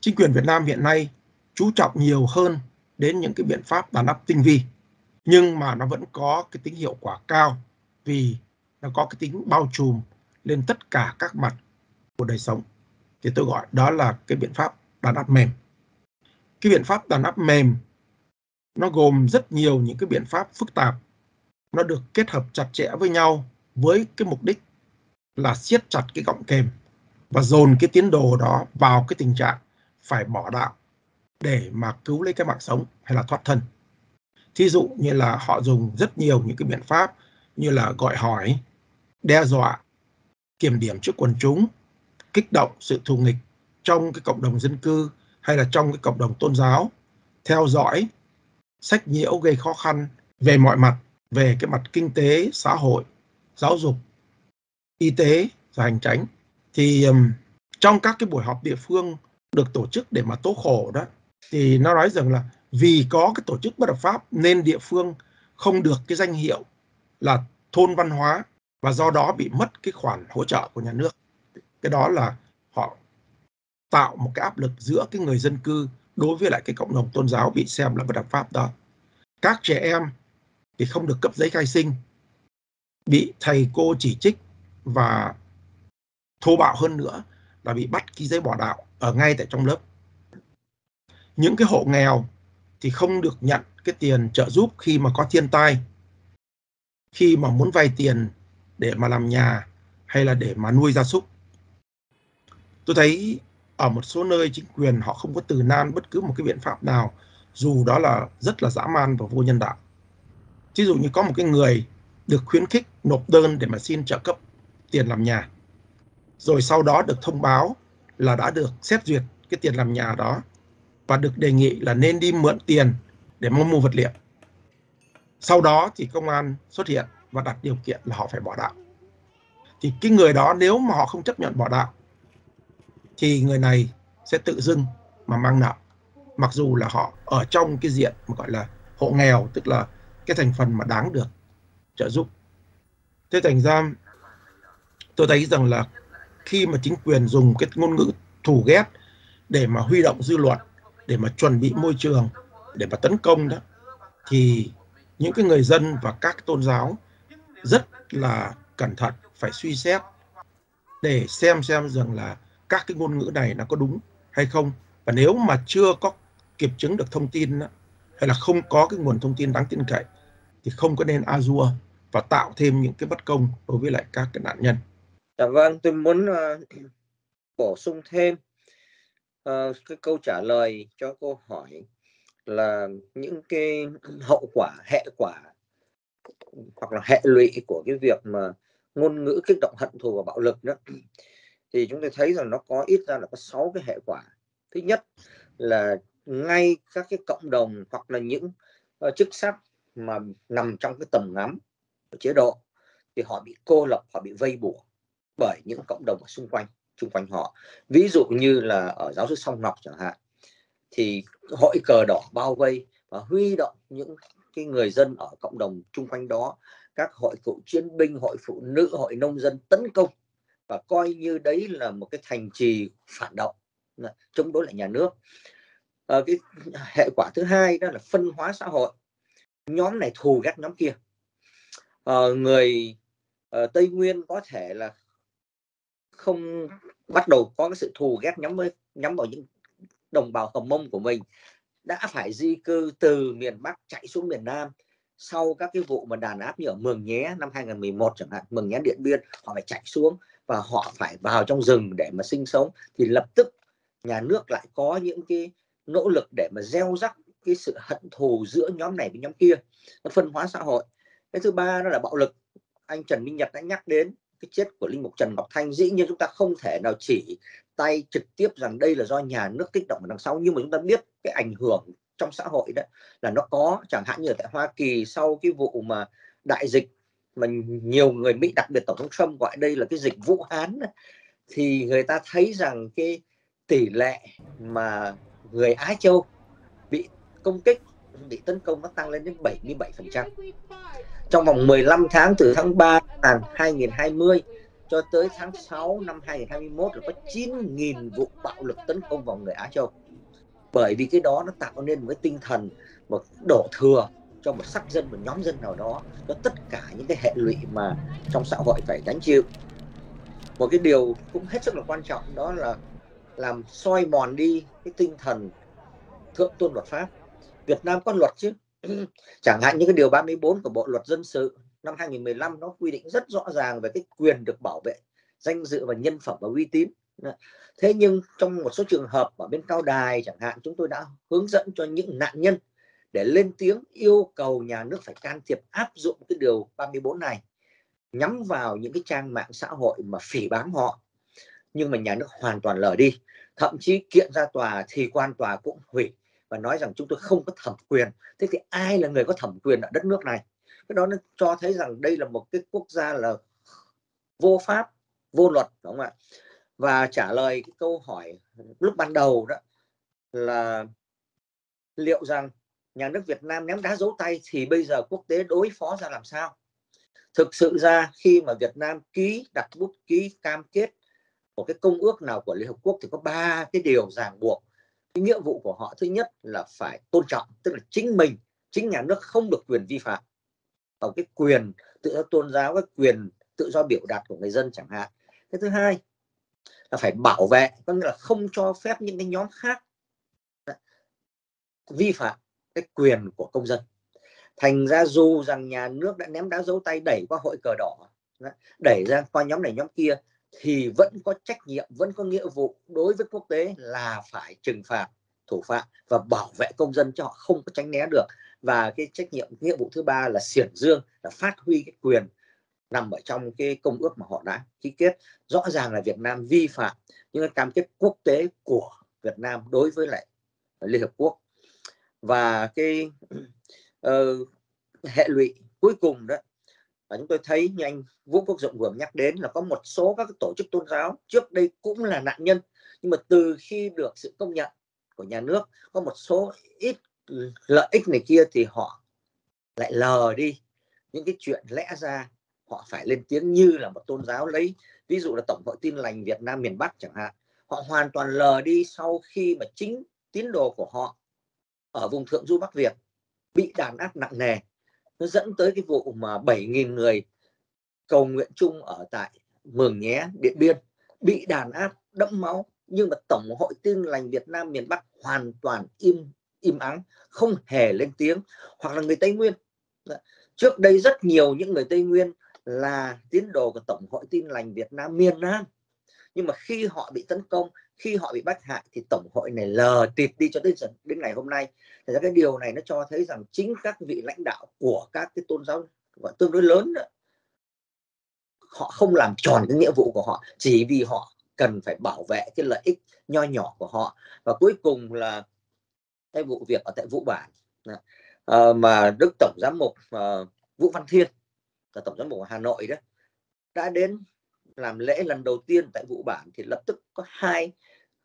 chính quyền Việt Nam hiện nay chú trọng nhiều hơn đến những cái biện pháp đàn áp tinh vi, nhưng mà nó vẫn có cái tính hiệu quả cao vì nó có cái tính bao trùm lên tất cả các mặt của đời sống. Thì tôi gọi đó là cái biện pháp đàn áp mềm. Cái biện pháp đàn áp mềm nó gồm rất nhiều những cái biện pháp phức tạp, nó được kết hợp chặt chẽ với nhau với cái mục đích là siết chặt cái gọng kềm và dồn cái tiến đồ đó vào cái tình trạng phải bỏ đạo để mà cứu lấy cái mạng sống hay là thoát thân. Thí dụ như là họ dùng rất nhiều những cái biện pháp như là gọi hỏi, đe dọa, kiểm điểm trước quần chúng, kích động sự thù nghịch trong cái cộng đồng dân cư hay là trong cái cộng đồng tôn giáo, theo dõi, sách nhiễu gây khó khăn về mọi mặt, về cái mặt kinh tế, xã hội, giáo dục, y tế và hành chánh. Thì um, trong các cái buổi họp địa phương được tổ chức để mà tố khổ đó, thì nó nói rằng là vì có cái tổ chức bất hợp pháp nên địa phương không được cái danh hiệu là thôn văn hóa và do đó bị mất cái khoản hỗ trợ của nhà nước. Cái đó là họ tạo một cái áp lực giữa cái người dân cư đối với lại cái cộng đồng tôn giáo bị xem là bất hợp pháp đó. Các trẻ em thì không được cấp giấy khai sinh, bị thầy cô chỉ trích và thô bạo hơn nữa là bị bắt ký giấy bỏ đạo ở ngay tại trong lớp. Những cái hộ nghèo thì không được nhận cái tiền trợ giúp khi mà có thiên tai, khi mà muốn vay tiền để mà làm nhà hay là để mà nuôi gia súc. Tôi thấy ở một số nơi chính quyền họ không có từ nan bất cứ một cái biện pháp nào, dù đó là rất là dã man và vô nhân đạo. Ví dụ như có một cái người được khuyến khích nộp đơn để mà xin trợ cấp tiền làm nhà, rồi sau đó được thông báo là đã được xét duyệt cái tiền làm nhà đó và được đề nghị là nên đi mượn tiền để mà mua vật liệu. Sau đó thì công an xuất hiện và đặt điều kiện là họ phải bỏ đạo. Thì cái người đó nếu mà họ không chấp nhận bỏ đạo thì người này sẽ tự dưng mà mang nợ, mặc dù là họ ở trong cái diện mà gọi là hộ nghèo, tức là cái thành phần mà đáng được trợ giúp. Thế thành ra tôi thấy rằng là khi mà chính quyền dùng cái ngôn ngữ thù ghét để mà huy động dư luận, để mà chuẩn bị môi trường, để mà tấn công đó, thì những cái người dân và các tôn giáo rất là cẩn thận phải suy xét để xem xem rằng là các cái ngôn ngữ này nó có đúng hay không. Và nếu mà chưa có kiểm chứng được thông tin đó, hay là không có cái nguồn thông tin đáng tin cậy thì không có nên a dua và tạo thêm những cái bất công đối với lại các cái nạn nhân. Dạ vâng, tôi muốn uh, bổ sung thêm uh, cái câu trả lời cho câu hỏi là những cái hậu quả, hệ quả hoặc là hệ lụy của cái việc mà ngôn ngữ kích động hận thù và bạo lực đó, thì chúng tôi thấy rằng nó có ít ra là có sáu cái hệ quả. Thứ nhất là ngay các cái cộng đồng hoặc là những uh, chức sắc mà nằm trong cái tầm ngắm của chế độ thì họ bị cô lập, họ bị vây bủa bởi những cộng đồng ở xung quanh, xung quanh họ. Ví dụ như là ở giáo xứ Song Ngọc chẳng hạn, thì hội cờ đỏ bao vây và huy động những cái người dân ở cộng đồng xung quanh đó, các hội cựu chiến binh, hội phụ nữ, hội nông dân tấn công và coi như đấy là một cái thành trì phản động chống đối lại nhà nước. À, cái hệ quả thứ hai đó là phân hóa xã hội. Nhóm này thù ghét nhóm kia. À, người à, Tây Nguyên có thể là không bắt đầu có cái sự thù ghét nhắm với nhắm vào những đồng bào Hầm Mông của mình đã phải di cư từ miền Bắc chạy xuống miền Nam sau các cái vụ mà đàn áp như ở Mường Nhé năm hai nghìn không trăm mười một chẳng hạn, Mường Nhé Điện Biên, họ phải chạy xuống và họ phải vào trong rừng để mà sinh sống, thì lập tức nhà nước lại có những cái nỗ lực để mà gieo rắc cái sự hận thù giữa nhóm này với nhóm kia, nó phân hóa xã hội. Cái thứ ba đó là bạo lực. Anh Trần Minh Nhật đã nhắc đến cái chết của linh mục Trần Ngọc Thanh. Dĩ nhiên chúng ta không thể nào chỉ tay trực tiếp rằng đây là do nhà nước kích động ở đằng sau, nhưng mà chúng ta biết cái ảnh hưởng trong xã hội đó là nó có. Chẳng hạn như ở tại Hoa Kỳ sau cái vụ mà đại dịch mà nhiều người Mỹ, đặc biệt Tổng thống Trump gọi đây là cái dịch Vũ Hán, thì người ta thấy rằng cái tỷ lệ mà người Á Châu bị công kích, bị tấn công nó tăng lên đến bảy mươi bảy phần trăm. Trong vòng mười lăm tháng từ tháng ba năm hai nghìn không trăm hai mươi cho tới tháng sáu năm hai nghìn không trăm hai mươi mốt là có chín nghìn vụ bạo lực tấn công vào người Á Châu. Bởi vì cái đó nó tạo nên một cái tinh thần một đổ thừa cho một sắc dân, một nhóm dân nào đó, cho tất cả những cái hệ lụy mà trong xã hội phải gánh chịu. Một cái điều cũng hết sức là quan trọng đó là làm soi mòn đi cái tinh thần thượng tôn luật pháp. Việt Nam có luật chứ. Chẳng hạn như cái điều ba mươi tư của Bộ Luật Dân Sự năm hai nghìn không trăm mười lăm nó quy định rất rõ ràng về cái quyền được bảo vệ danh dự và nhân phẩm và uy tín. Thế nhưng trong một số trường hợp ở bên Cao Đài chẳng hạn, chúng tôi đã hướng dẫn cho những nạn nhân để lên tiếng yêu cầu nhà nước phải can thiệp áp dụng cái điều ba mươi tư này nhắm vào những cái trang mạng xã hội mà phỉ báng họ. Nhưng mà nhà nước hoàn toàn lờ đi. Thậm chí kiện ra tòa thì quan tòa cũng hủy và nói rằng chúng tôi không có thẩm quyền. Thế thì ai là người có thẩm quyền ở đất nước này? Cái đó nó cho thấy rằng đây là một cái quốc gia là vô pháp, vô luật, đúng không ạ? Và trả lời cái câu hỏi lúc ban đầu đó là liệu rằng nhà nước Việt Nam ném đá giấu tay thì bây giờ quốc tế đối phó ra làm sao? Thực sự ra khi mà Việt Nam ký, đặt bút ký cam kết một cái công ước nào của Liên Hợp Quốc thì có ba cái điều ràng buộc. Cái nghĩa vụ của họ thứ nhất là phải tôn trọng, tức là chính mình, chính nhà nước không được quyền vi phạm. Còn cái quyền tự do tôn giáo, cái quyền tự do biểu đạt của người dân chẳng hạn. Cái thứ hai là phải bảo vệ, có nghĩa là không cho phép những cái nhóm khác vi phạm cái quyền của công dân. Thành ra dù rằng nhà nước đã ném đá giấu tay, đẩy qua hội cờ đỏ, đẩy ra qua nhóm này nhóm kia, thì vẫn có trách nhiệm, vẫn có nghĩa vụ đối với quốc tế là phải trừng phạt thủ phạm và bảo vệ công dân cho họ không có tránh né được. Và cái trách nhiệm, nghĩa vụ thứ ba là xiển dương, là phát huy cái quyền nằm ở trong cái công ước mà họ đã ký kết. Rõ ràng là Việt Nam vi phạm những cam kết quốc tế của Việt Nam đối với lại Liên Hợp Quốc. Và cái uh, hệ lụy cuối cùng đó, và chúng tôi thấy như anh Vũ Quốc Dụng vừa nhắc đến là có một số các tổ chức tôn giáo trước đây cũng là nạn nhân, nhưng mà từ khi được sự công nhận của nhà nước, có một số ít lợi ích này kia thì họ lại lờ đi những cái chuyện lẽ ra họ phải lên tiếng, như là một tôn giáo lấy ví dụ là Tổng hội Tin lành Việt Nam miền Bắc chẳng hạn. Họ hoàn toàn lờ đi sau khi mà chính tín đồ của họ ở vùng Thượng Du Bắc Việt bị đàn áp nặng nề. Nó dẫn tới cái vụ mà bảy nghìn người cầu nguyện chung ở tại Mường Nhé, Điện Biên bị đàn áp đẫm máu, nhưng mà Tổng hội Tin lành Việt Nam miền Bắc hoàn toàn im im ắng, không hề lên tiếng. Hoặc là người Tây Nguyên, trước đây rất nhiều những người Tây Nguyên là tín đồ của Tổng hội Tin lành Việt Nam miền Nam, nhưng mà khi họ bị tấn công, khi họ bị bắt hại thì tổng hội này lờ tịt đi cho đến đến ngày hôm nay. Thì cái điều này nó cho thấy rằng chính các vị lãnh đạo của các cái tôn giáo gọi tương đối lớn đó, họ không làm tròn cái nghĩa vụ của họ chỉ vì họ cần phải bảo vệ cái lợi ích nho nhỏ của họ. Và cuối cùng là cái vụ việc ở tại Vũ Bản à, mà Đức Tổng Giám mục à, Vũ Văn Thiên là Tổng Giám mục Hà Nội đó đã đến làm lễ lần đầu tiên tại Vũ Bản, thì lập tức có hai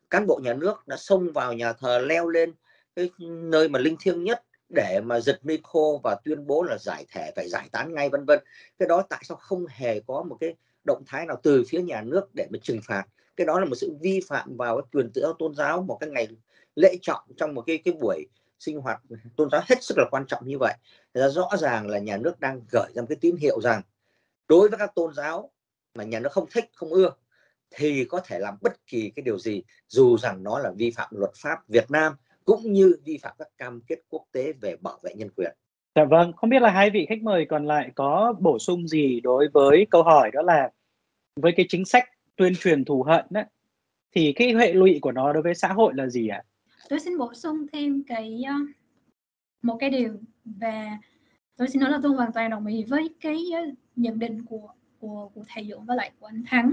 cán bộ nhà nước đã xông vào nhà thờ, leo lên cái nơi mà linh thiêng nhất để mà giật micro và tuyên bố là giải thể, phải giải tán ngay, vân vân. Cái đó tại sao không hề có một cái động thái nào từ phía nhà nước để mà trừng phạt? Cái đó là một sự vi phạm vào cái quyền tự do tôn giáo, một cái ngày lễ trọng trong một cái cái buổi sinh hoạt tôn giáo hết sức là quan trọng như vậy. Thế ra rõ ràng là nhà nước đang gửi ra một cái tín hiệu rằng đối với các tôn giáo mà nhà nước không thích, không ưa thì có thể làm bất kỳ cái điều gì, dù rằng nó là vi phạm luật pháp Việt Nam cũng như vi phạm các cam kết quốc tế về bảo vệ nhân quyền. Dạ vâng, không biết là hai vị khách mời còn lại có bổ sung gì đối với câu hỏi đó là với cái chính sách tuyên truyền thù hận đó, thì cái hệ lụy của nó đối với xã hội là gì ạ? Tôi xin bổ sung thêm cái một cái điều, và tôi xin nói là tôi hoàn toàn đồng ý với cái nhận định của Của, của thầy Dũng và lại của anh Thắng.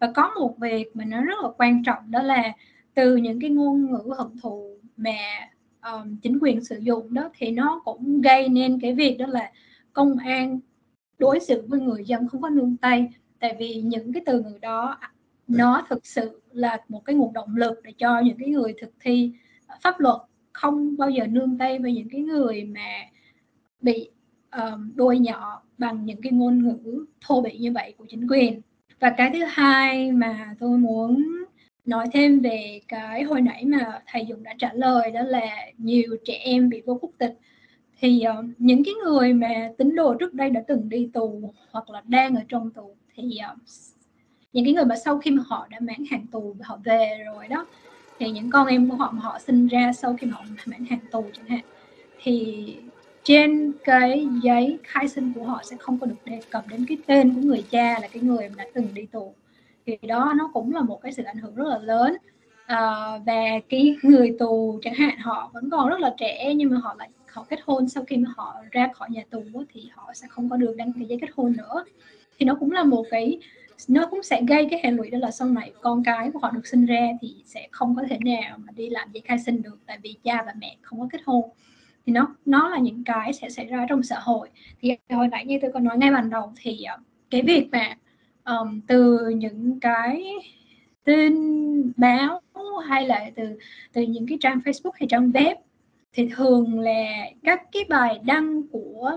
Và có một việc mà nó rất là quan trọng, đó là từ những cái ngôn ngữ hận thù mà um, chính quyền sử dụng đó, thì nó cũng gây nên cái việc đó là công an đối xử với người dân không có nương tay. Tại vì những cái từ ngữ đó nó thực sự là một cái nguồn động lực để cho những cái người thực thi pháp luật không bao giờ nương tay với những cái người mà bị um, bôi nhọ bằng những cái ngôn ngữ thô bỉ như vậy của chính quyền. Và cái thứ hai mà tôi muốn nói thêm về cái hồi nãy mà thầy Dũng đã trả lời, đó là nhiều trẻ em bị vô quốc tịch. Thì uh, những cái người mà tín đồ trước đây đã từng đi tù hoặc là đang ở trong tù, thì uh, những cái người mà sau khi mà họ đã mãn hạn tù, họ về rồi đó, thì những con em của họ mà họ sinh ra sau khi họ mãn hạn tù chẳng hạn, thì trên cái giấy khai sinh của họ sẽ không có được đề cập đến cái tên của người cha là cái người đã từng đi tù. Thì đó nó cũng là một cái sự ảnh hưởng rất là lớn. À, và cái người tù chẳng hạn họ vẫn còn rất là trẻ, nhưng mà họ lại họ kết hôn sau khi mà họ ra khỏi nhà tù thì họ sẽ không có được đăng ký giấy kết hôn nữa. Thì nó cũng là một cái, nó cũng sẽ gây cái hệ lụy đó là sau này con cái của họ được sinh ra thì sẽ không có thể nào mà đi làm giấy khai sinh được, tại vì cha và mẹ không có kết hôn. Thì nó, nó là những cái sẽ xảy ra trong xã hội. Thì hồi nãy như tôi còn nói ngay ban đầu, thì cái việc mà um, từ những cái tin báo hay là từ từ những cái trang Facebook hay trang web thì thường là các cái bài đăng của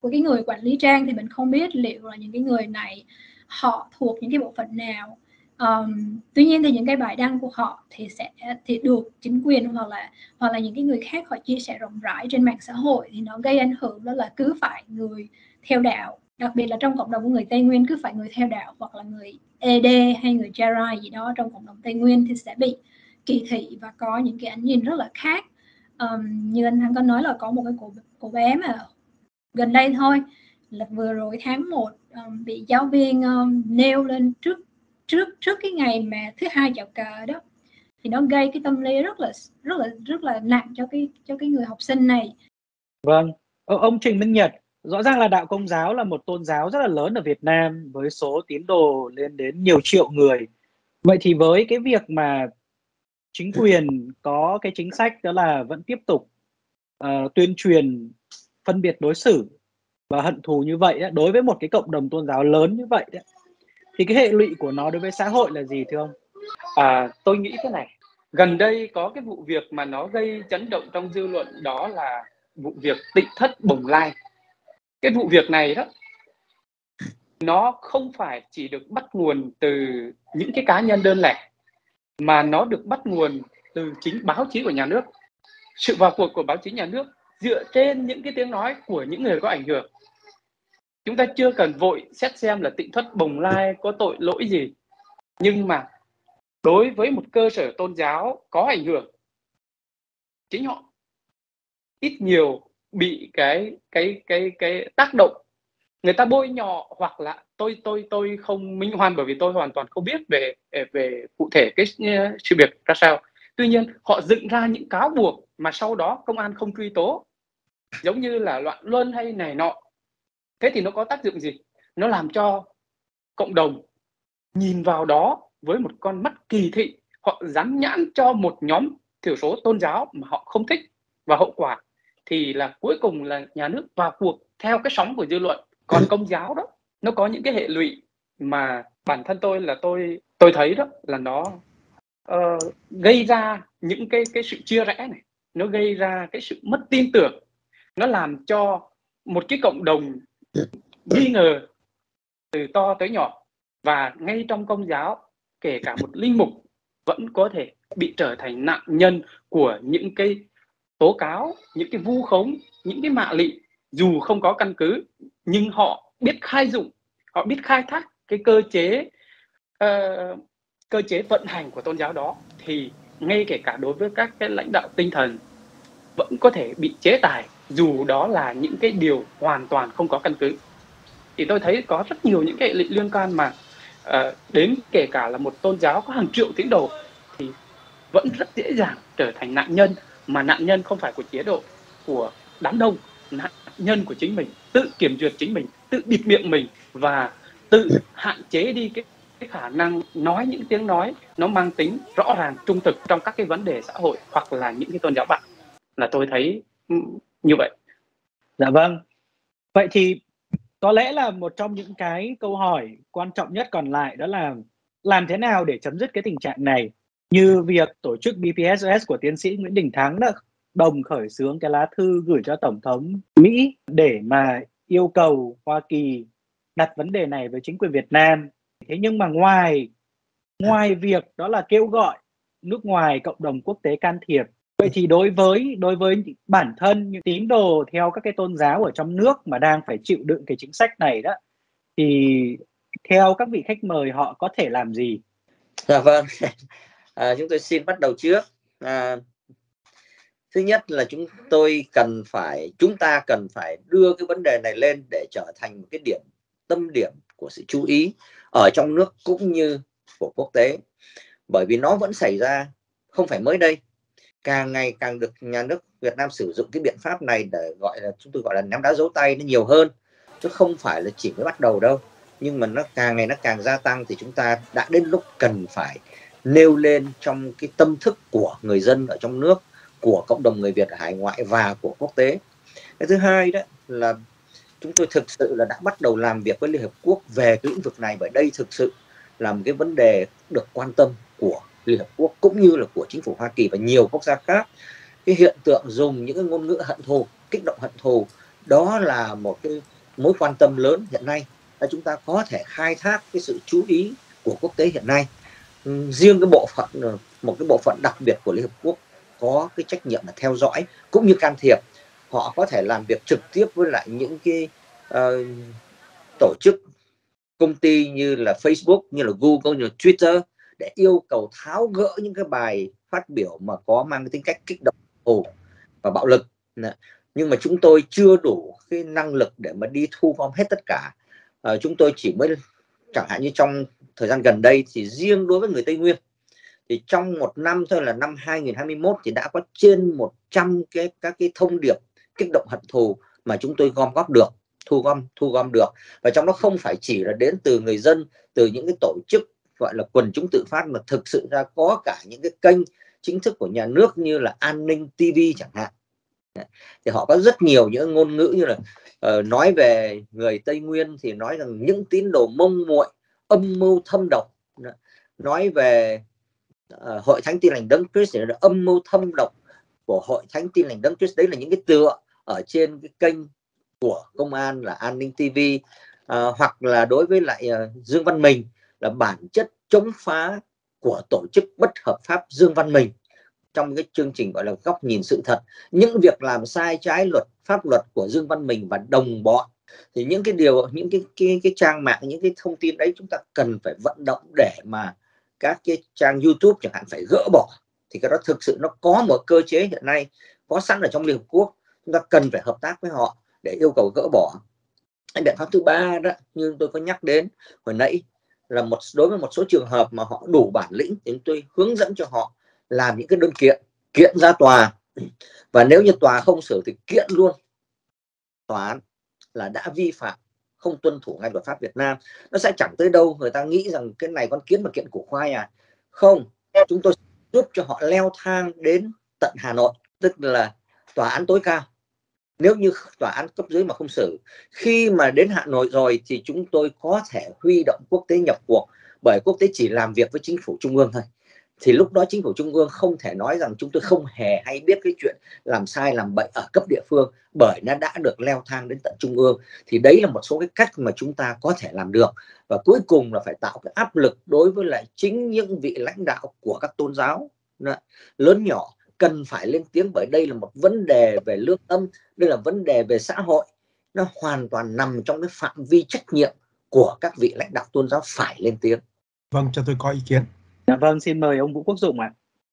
của cái người quản lý trang thì mình không biết liệu là những cái người này họ thuộc những cái bộ phận nào. Um, tuy nhiên thì những cái bài đăng của họ thì sẽ thì được chính quyền hoặc là hoặc là những cái người khác họ chia sẻ rộng rãi trên mạng xã hội, thì nó gây ảnh hưởng đó là cứ phải người theo đạo, đặc biệt là trong cộng đồng của người Tây Nguyên, cứ phải người theo đạo hoặc là người e đê hay người Jarai gì đó trong cộng đồng Tây Nguyên thì sẽ bị kỳ thị và có những cái ánh nhìn rất là khác. Um, như anh Thắng có nói là có một cái cô, cô bé mà gần đây thôi là vừa rồi tháng một um, bị giáo viên um, nêu lên trước trước trước cái ngày mà thứ hai chào cờ đó, thì nó gây cái tâm lý rất là rất là rất là nặng cho cái cho cái người học sinh này. Vâng, ông Trần Minh Nhật, rõ ràng là đạo Công giáo là một tôn giáo rất là lớn ở Việt Nam với số tín đồ lên đến nhiều triệu người. Vậy thì với cái việc mà chính quyền có cái chính sách đó là vẫn tiếp tục uh, tuyên truyền phân biệt đối xử và hận thù như vậy đó, đối với một cái cộng đồng tôn giáo lớn như vậy đó, thì cái hệ lụy của nó đối với xã hội là gì thưa ông? À, tôi nghĩ thế này. Gần đây có cái vụ việc mà nó gây chấn động trong dư luận, đó là vụ việc Tịnh Thất Bồng Lai. Cái vụ việc này đó, nó không phải chỉ được bắt nguồn từ những cái cá nhân đơn lẻ, mà nó được bắt nguồn từ chính báo chí của nhà nước. Sự vào cuộc của báo chí nhà nước dựa trên những cái tiếng nói của những người có ảnh hưởng. Chúng ta chưa cần vội xét xem là Tịnh Thất Bồng Lai có tội lỗi gì. Nhưng mà đối với một cơ sở tôn giáo có ảnh hưởng, chính họ ít nhiều bị cái cái cái cái tác động. Người ta bôi nhọ hoặc là tôi tôi tôi không minh hoan, bởi vì tôi hoàn toàn không biết về về cụ thể cái sự việc ra sao. Tuy nhiên họ dựng ra những cáo buộc mà sau đó công an không truy tố, giống như là loạn luân hay này nọ. Thế thì nó có tác dụng gì? Nó làm cho cộng đồng nhìn vào đó với một con mắt kỳ thị. Họ dán nhãn cho một nhóm thiểu số tôn giáo mà họ không thích. Và hậu quả thì là cuối cùng là nhà nước vào cuộc theo cái sóng của dư luận. Còn Công giáo đó, nó có những cái hệ lụy mà bản thân tôi là tôi tôi thấy đó là nó uh, gây ra những cái, cái sự chia rẽ này. Nó gây ra cái sự mất tin tưởng. Nó làm cho một cái cộng đồng nghi ngờ từ to tới nhỏ, và ngay trong Công giáo kể cả một linh mục vẫn có thể bị trở thành nạn nhân của những cái tố cáo, những cái vu khống, những cái mạ lị dù không có căn cứ, nhưng họ biết khai dụng, họ biết khai thác cái cơ chế uh, cơ chế vận hành của tôn giáo đó, thì ngay kể cả đối với các cái lãnh đạo tinh thần vẫn có thể bị chế tài, dù đó là những cái điều hoàn toàn không có căn cứ. Thì tôi thấy có rất nhiều những cái hệ lụy liên quan mà uh, đến kể cả là một tôn giáo có hàng triệu tín đồ thì vẫn rất dễ dàng trở thành nạn nhân, mà nạn nhân không phải của chế độ, của đám đông, nạn nhân của chính mình, tự kiểm duyệt chính mình, tự bịt miệng mình và tự hạn chế đi cái, cái khả năng nói những tiếng nói nó mang tính rõ ràng, trung thực trong các cái vấn đề xã hội hoặc là những cái tôn giáo bạn. Là tôi thấy như vậy. Dạ vâng. Vậy thì có lẽ là một trong những cái câu hỏi quan trọng nhất còn lại đó là làm thế nào để chấm dứt cái tình trạng này, như việc tổ chức bê pê ét o ét của tiến sĩ Nguyễn Đình Thắng đã đồng khởi xướng cái lá thư gửi cho Tổng thống Mỹ để mà yêu cầu Hoa Kỳ đặt vấn đề này với chính quyền Việt Nam. Thế nhưng mà ngoài ngoài việc đó là kêu gọi nước ngoài, cộng đồng quốc tế can thiệp, vậy thì đối với đối với bản thân những tín đồ theo các cái tôn giáo ở trong nước mà đang phải chịu đựng cái chính sách này đó, thì theo các vị khách mời họ có thể làm gì? Dạ vâng, à, chúng tôi xin bắt đầu trước. À, thứ nhất là chúng tôi cần phải chúng ta cần phải đưa cái vấn đề này lên để trở thành một cái điểm tâm điểm của sự chú ý ở trong nước cũng như của quốc tế, bởi vì nó vẫn xảy ra không phải mới đây. Càng ngày càng được nhà nước Việt Nam sử dụng cái biện pháp này để gọi là chúng tôi gọi là ném đá giấu tay nó nhiều hơn, chứ không phải là chỉ mới bắt đầu đâu. Nhưng mà nó càng ngày nó càng gia tăng, thì chúng ta đã đến lúc cần phải nêu lên trong cái tâm thức của người dân ở trong nước, của cộng đồng người Việt ở hải ngoại và của quốc tế. Cái thứ hai đó là chúng tôi thực sự là đã bắt đầu làm việc với Liên Hợp Quốc về cái lĩnh vực này, bởi đây thực sự là một cái vấn đề được quan tâm của Liên Hợp Quốc cũng như là của chính phủ Hoa Kỳ và nhiều quốc gia khác. cái hiện tượng dùng những cái ngôn ngữ hận thù, kích động hận thù, đó là một cái mối quan tâm lớn hiện nay. Chúng ta có thể khai thác cái sự chú ý của quốc tế hiện nay. Riêng cái bộ phận, một cái bộ phận đặc biệt của Liên Hợp Quốc có cái trách nhiệm là theo dõi cũng như can thiệp. Họ có thể làm việc trực tiếp với lại những cái uh, tổ chức, công ty như là Facebook, như là Google, như là Twitter để yêu cầu tháo gỡ những cái bài phát biểu mà có mang cái tính cách kích động ồ và bạo lực. Nhưng mà chúng tôi chưa đủ cái năng lực để mà đi thu gom hết tất cả. Uh, chúng tôi chỉ mới, chẳng hạn như trong thời gian gần đây thì riêng đối với người Tây Nguyên thì trong một năm thôi là năm hai nghìn không trăm hai mươi mốt thì đã có trên một trăm cái các cái thông điệp kích động hận thù mà chúng tôi gom góp được, thu gom thu gom được. Và trong đó không phải chỉ là đến từ người dân, từ những cái tổ chức gọi là quần chúng tự phát, mà thực sự ra có cả những cái kênh chính thức của nhà nước như là An Ninh ti vi chẳng hạn. Thì họ có rất nhiều những ngôn ngữ như là uh, nói về người Tây Nguyên thì nói rằng những tín đồ mông muội, âm mưu thâm độc. Nói về uh, Hội Thánh Tin Lành Đấng Christ thì là âm mưu thâm độc của Hội Thánh Tin Lành Đấng Christ. Đấy là những cái tựa ở trên cái kênh của công an là An Ninh ti vi, uh, hoặc là đối với lại uh, Dương Văn Mình là bản chất chống phá của tổ chức bất hợp pháp Dương Văn Mình trong cái chương trình gọi là Góc Nhìn Sự Thật. Những việc làm sai trái luật pháp luật của Dương Văn Mình và đồng bọn, thì những cái điều, những cái, cái cái trang mạng, những cái thông tin đấy chúng ta cần phải vận động để mà các cái trang YouTube chẳng hạn phải gỡ bỏ. Thì cái đó thực sự nó có một cơ chế hiện nay có sẵn ở trong Liên Hợp Quốc, chúng ta cần phải hợp tác với họ để yêu cầu gỡ bỏ. Cái biện pháp thứ ba đó như tôi có nhắc đến hồi nãy là một đối với một số trường hợp mà họ đủ bản lĩnh thì chúng tôi hướng dẫn cho họ làm những cái đơn kiện, kiện ra tòa, và nếu như tòa không xử thì kiện luôn tòa án là đã vi phạm, không tuân thủ ngay luật pháp Việt Nam. Nó sẽ chẳng tới đâu, người ta nghĩ rằng cái này con kiến mà kiện củ khoai à. Không, chúng tôi giúp cho họ leo thang đến tận Hà Nội, tức là tòa án tối cao. Nếu như tòa án cấp dưới mà không xử, khi mà đến Hà Nội rồi thì chúng tôi có thể huy động quốc tế nhập cuộc, bởi quốc tế chỉ làm việc với chính phủ trung ương thôi. Thì lúc đó chính phủ trung ương không thể nói rằng chúng tôi không hề hay biết cái chuyện làm sai làm bậy ở cấp địa phương, bởi nó đã được leo thang đến tận trung ương. Thì đấy là một số cái cách mà chúng ta có thể làm được. Và cuối cùng là phải tạo cái áp lực đối với lại chính những vị lãnh đạo của các tôn giáo lớn nhỏ cần phải lên tiếng, bởi đây là một vấn đề về lương tâm, đây là vấn đề về xã hội, nó hoàn toàn nằm trong cái phạm vi trách nhiệm của các vị lãnh đạo tôn giáo phải lên tiếng. Vâng, cho tôi có ý kiến. Dạ vâng, xin mời ông Vũ Quốc Dụng ạ.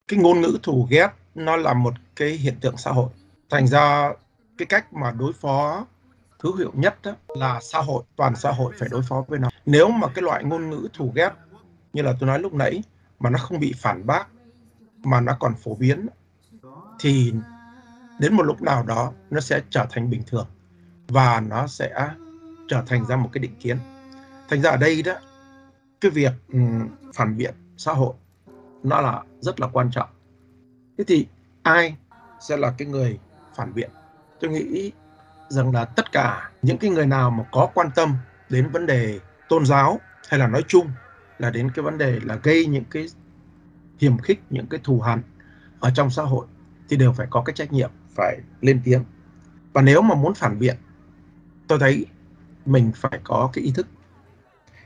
Cái ngôn ngữ thù ghét nó là một cái hiện tượng xã hội. Thành ra cái cách mà đối phó hữu hiệu nhất đó là xã hội, toàn xã hội phải đối phó với nó. Nếu mà cái loại ngôn ngữ thù ghét như là tôi nói lúc nãy mà nó không bị phản bác mà nó còn phổ biến thì đến một lúc nào đó nó sẽ trở thành bình thường và nó sẽ trở thành ra một cái định kiến. Thành ra ở đây đó, cái việc phản biện xã hội nó là rất là quan trọng. Thế thì ai sẽ là cái người phản biện? Tôi nghĩ rằng là tất cả những cái người nào mà có quan tâm đến vấn đề tôn giáo hay là nói chung là đến cái vấn đề là gây những cái hiềm khích, những cái thù hằn ở trong xã hội thì đều phải có cái trách nhiệm phải lên tiếng. Và nếu mà muốn phản biện, tôi thấy mình phải có cái ý thức.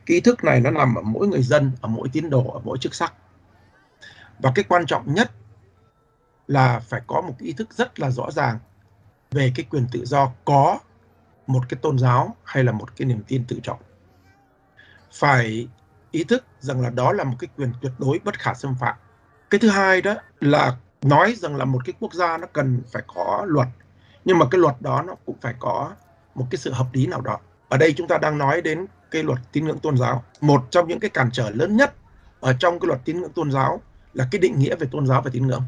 Cái ý thức này nó nằm ở mỗi người dân, ở mỗi tín đồ, ở mỗi chức sắc. Và cái quan trọng nhất là phải có một cái ý thức rất là rõ ràng về cái quyền tự do có một cái tôn giáo hay là một cái niềm tin tự trọng. Phải ý thức rằng là đó là một cái quyền tuyệt đối bất khả xâm phạm. Cái thứ hai đó là nói rằng là một cái quốc gia nó cần phải có luật, nhưng mà cái luật đó nó cũng phải có một cái sự hợp lý nào đó. Ở đây chúng ta đang nói đến cái luật tín ngưỡng tôn giáo. Một trong những cái cản trở lớn nhất ở trong cái luật tín ngưỡng tôn giáo là cái định nghĩa về tôn giáo và tín ngưỡng.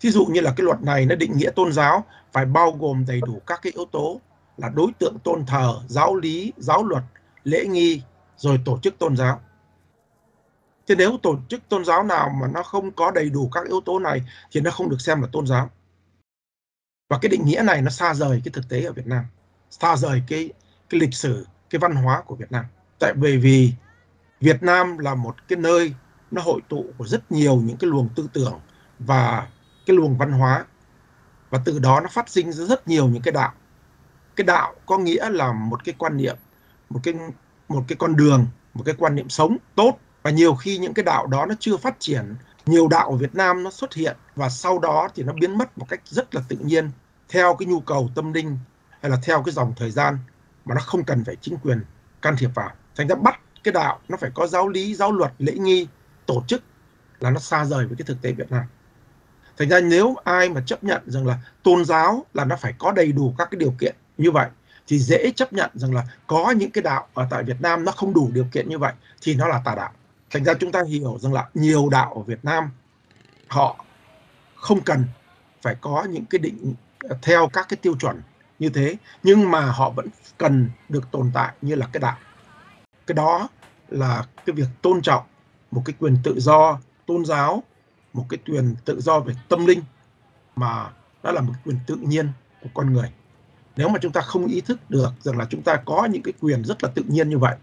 Thí dụ như là cái luật này nó định nghĩa tôn giáo phải bao gồm đầy đủ các cái yếu tố là đối tượng tôn thờ, giáo lý, giáo luật, lễ nghi, rồi tổ chức tôn giáo. Thế nếu tổ chức tôn giáo nào mà nó không có đầy đủ các yếu tố này thì nó không được xem là tôn giáo. Và cái định nghĩa này nó xa rời cái thực tế ở Việt Nam, xa rời cái, cái lịch sử, cái văn hóa của Việt Nam. Tại bởi vì Việt Nam là một cái nơi nó hội tụ của rất nhiều những cái luồng tư tưởng và cái luồng văn hóa Và từ đó nó phát sinh ra rất nhiều những cái đạo. Cái đạo có nghĩa là một cái quan niệm, một cái, một cái con đường, một cái quan niệm sống tốt. Và nhiều khi những cái đạo đó nó chưa phát triển. Nhiều đạo ở Việt Nam nó xuất hiện và sau đó thì nó biến mất một cách rất là tự nhiên theo cái nhu cầu tâm linh hay là theo cái dòng thời gian mà nó không cần phải chính quyền can thiệp vào. Thành ra bắt cái đạo nó phải có giáo lý, giáo luật, lễ nghi, tổ chức là nó xa rời với cái thực tế Việt Nam. Thành ra nếu ai mà chấp nhận rằng là tôn giáo là nó phải có đầy đủ các cái điều kiện như vậy thì dễ chấp nhận rằng là có những cái đạo ở tại Việt Nam nó không đủ điều kiện như vậy thì nó là tà đạo. Thành ra chúng ta hiểu rằng là nhiều đạo ở Việt Nam họ không cần phải có những cái định theo các cái tiêu chuẩn như thế, nhưng mà họ vẫn cần được tồn tại như là cái đạo. Cái đó là cái việc tôn trọng một cái quyền tự do tôn giáo, một cái quyền tự do về tâm linh mà đó là một quyền tự nhiên của con người. Nếu mà chúng ta không ý thức được rằng là chúng ta có những cái quyền rất là tự nhiên như vậy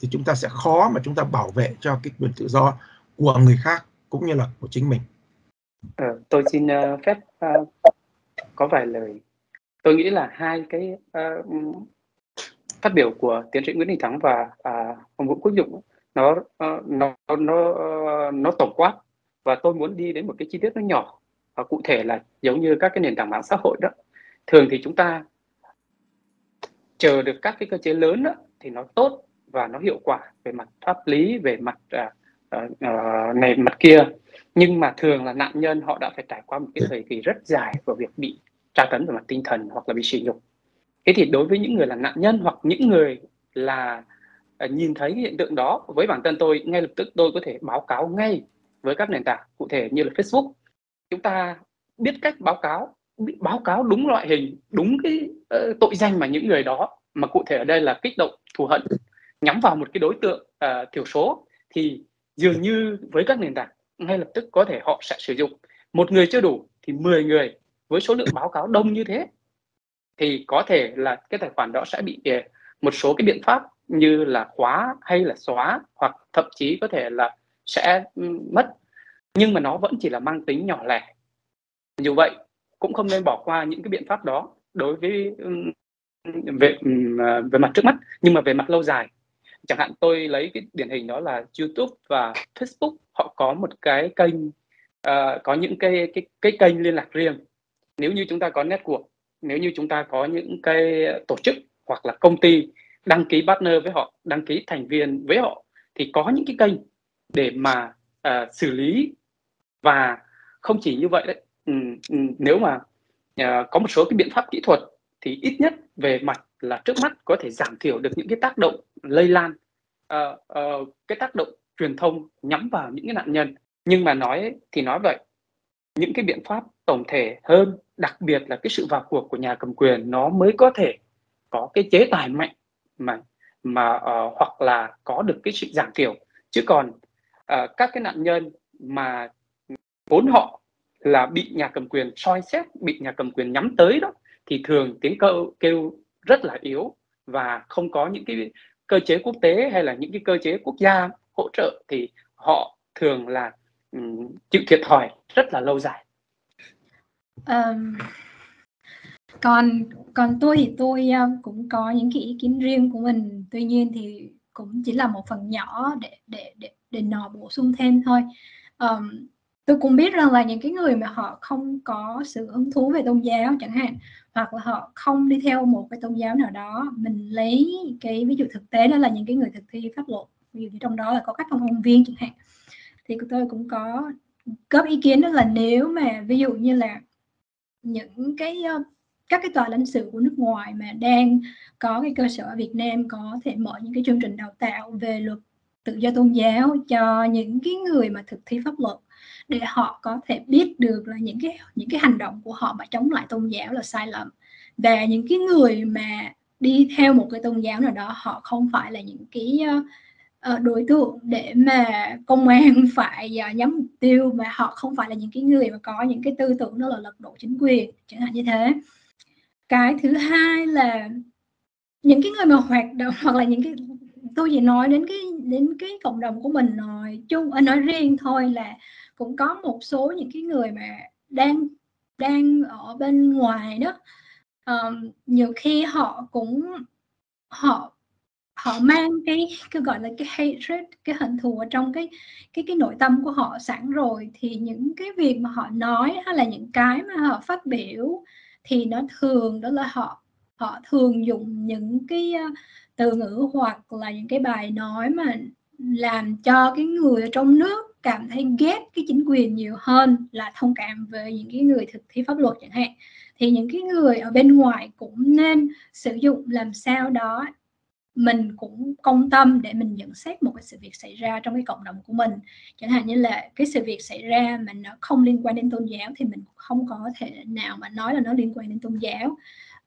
thì chúng ta sẽ khó mà chúng ta bảo vệ cho cái quyền tự do của người khác cũng như là của chính mình. À, tôi xin uh, phép uh, có vài lời. Tôi nghĩ là hai cái uh, phát biểu của tiến sĩ Nguyễn Đình Thắng và uh, ông Vũ Quốc Dụng nó uh, nó nó uh, nó tổng quát, và tôi muốn đi đến một cái chi tiết nó nhỏ và cụ thể là giống như các cái nền tảng mạng xã hội đó. Thường thì chúng ta chờ được các cái cơ chế lớn đó, thì nó tốt và nó hiệu quả về mặt pháp lý, về mặt uh, uh, này mặt kia, nhưng mà thường là nạn nhân họ đã phải trải qua một cái thời kỳ rất dài của việc bị tra tấn về mặt tinh thần hoặc là bị sỉ nhục. Thế thì đối với những người là nạn nhân hoặc những người là uh, nhìn thấy cái hiện tượng đó, với bản thân tôi ngay lập tức tôi có thể báo cáo ngay với các nền tảng cụ thể như là Facebook. Chúng ta biết cách báo cáo, báo cáo đúng loại hình, đúng cái uh, tội danh mà những người đó, mà cụ thể ở đây là kích động thù hận nhắm vào một cái đối tượng uh, thiểu số, thì dường như với các nền tảng ngay lập tức có thể họ sẽ sử dụng một người chưa đủ thì mười người với số lượng báo cáo đông như thế, thì có thể là cái tài khoản đó sẽ bị uh, một số cái biện pháp như là khóa hay là xóa, hoặc thậm chí có thể là sẽ mất. Nhưng mà nó vẫn chỉ là mang tính nhỏ lẻ. Dù vậy cũng không nên bỏ qua những cái biện pháp đó đối với um, về, um, về mặt trước mắt, nhưng mà về mặt lâu dài. Chẳng hạn tôi lấy cái điển hình đó là YouTube và Facebook, họ có một cái kênh, uh, có những cái, cái, cái kênh liên lạc riêng. Nếu như chúng ta có network, nếu như chúng ta có những cái tổ chức hoặc là công ty đăng ký partner với họ, đăng ký thành viên với họ, thì có những cái kênh để mà uh, xử lý. Và không chỉ như vậy đấy, ừ, ừ, nếu mà uh, có một số cái biện pháp kỹ thuật thì ít nhất về mặt là trước mắt có thể giảm thiểu được những cái tác động lây lan, uh, uh, cái tác động truyền thông nhắm vào những cái nạn nhân. Nhưng mà nói thì nói vậy, những cái biện pháp tổng thể hơn, đặc biệt là cái sự vào cuộc của nhà cầm quyền, nó mới có thể có cái chế tài mạnh mà, mà uh, hoặc là có được cái sự giảm thiểu. Chứ còn uh, các cái nạn nhân mà vốn họ là bị nhà cầm quyền soi xét, bị nhà cầm quyền nhắm tới đó, thì thường tiếng kêu, kêu rất là yếu, và không có những cái cơ chế quốc tế hay là những cái cơ chế quốc gia hỗ trợ thì họ thường là um, chịu thiệt thòi rất là lâu dài. Um, còn còn tôi thì tôi cũng có những cái ý kiến riêng của mình, tuy nhiên thì cũng chỉ là một phần nhỏ để để để để nó bổ sung thêm thôi. Um, Tôi cũng biết rằng là những cái người mà họ không có sự hứng thú về tôn giáo chẳng hạn, hoặc là họ không đi theo một cái tôn giáo nào đó, mình lấy cái ví dụ thực tế đó là những cái người thực thi pháp luật, ví dụ như trong đó là có các công viên chẳng hạn, thì tôi cũng có góp ý kiến đó là nếu mà ví dụ như là những cái các cái tòa lãnh sự của nước ngoài mà đang có cái cơ sở ở Việt Nam có thể mở những cái chương trình đào tạo về luật tự do tôn giáo cho những cái người mà thực thi pháp luật, để họ có thể biết được là những cái những cái hành động của họ mà chống lại tôn giáo là sai lầm, và những cái người mà đi theo một cái tôn giáo nào đó họ không phải là những cái uh, đối tượng để mà công an phải uh, nhắm mục tiêu, mà họ không phải là những cái người mà có những cái tư tưởng đó là lật đổ chính quyền chẳng hạn như thế. Cái thứ hai là những cái người mà hoạt động, hoặc là những cái, tôi chỉ nói đến cái đến cái cộng đồng của mình nói chung, nói riêng thôi, là cũng có một số những cái người mà đang đang ở bên ngoài đó, uh, nhiều khi họ cũng họ họ mang cái cái gọi là cái hatred, cái hận thù ở trong cái cái cái nội tâm của họ sẵn rồi, thì những cái việc mà họ nói hay là những cái mà họ phát biểu thì nó thường đó là họ họ thường dùng những cái từ ngữ hoặc là những cái bài nói mà làm cho cái người ở trong nước cảm thấy ghét cái chính quyền nhiều hơn là thông cảm với những cái người thực thi pháp luật chẳng hạn. Thì những cái người ở bên ngoài cũng nên sử dụng làm sao đó mình cũng công tâm để mình nhận xét một cái sự việc xảy ra trong cái cộng đồng của mình. Chẳng hạn như là cái sự việc xảy ra mà nó không liên quan đến tôn giáo thì mình không có thể nào mà nói là nó liên quan đến tôn giáo.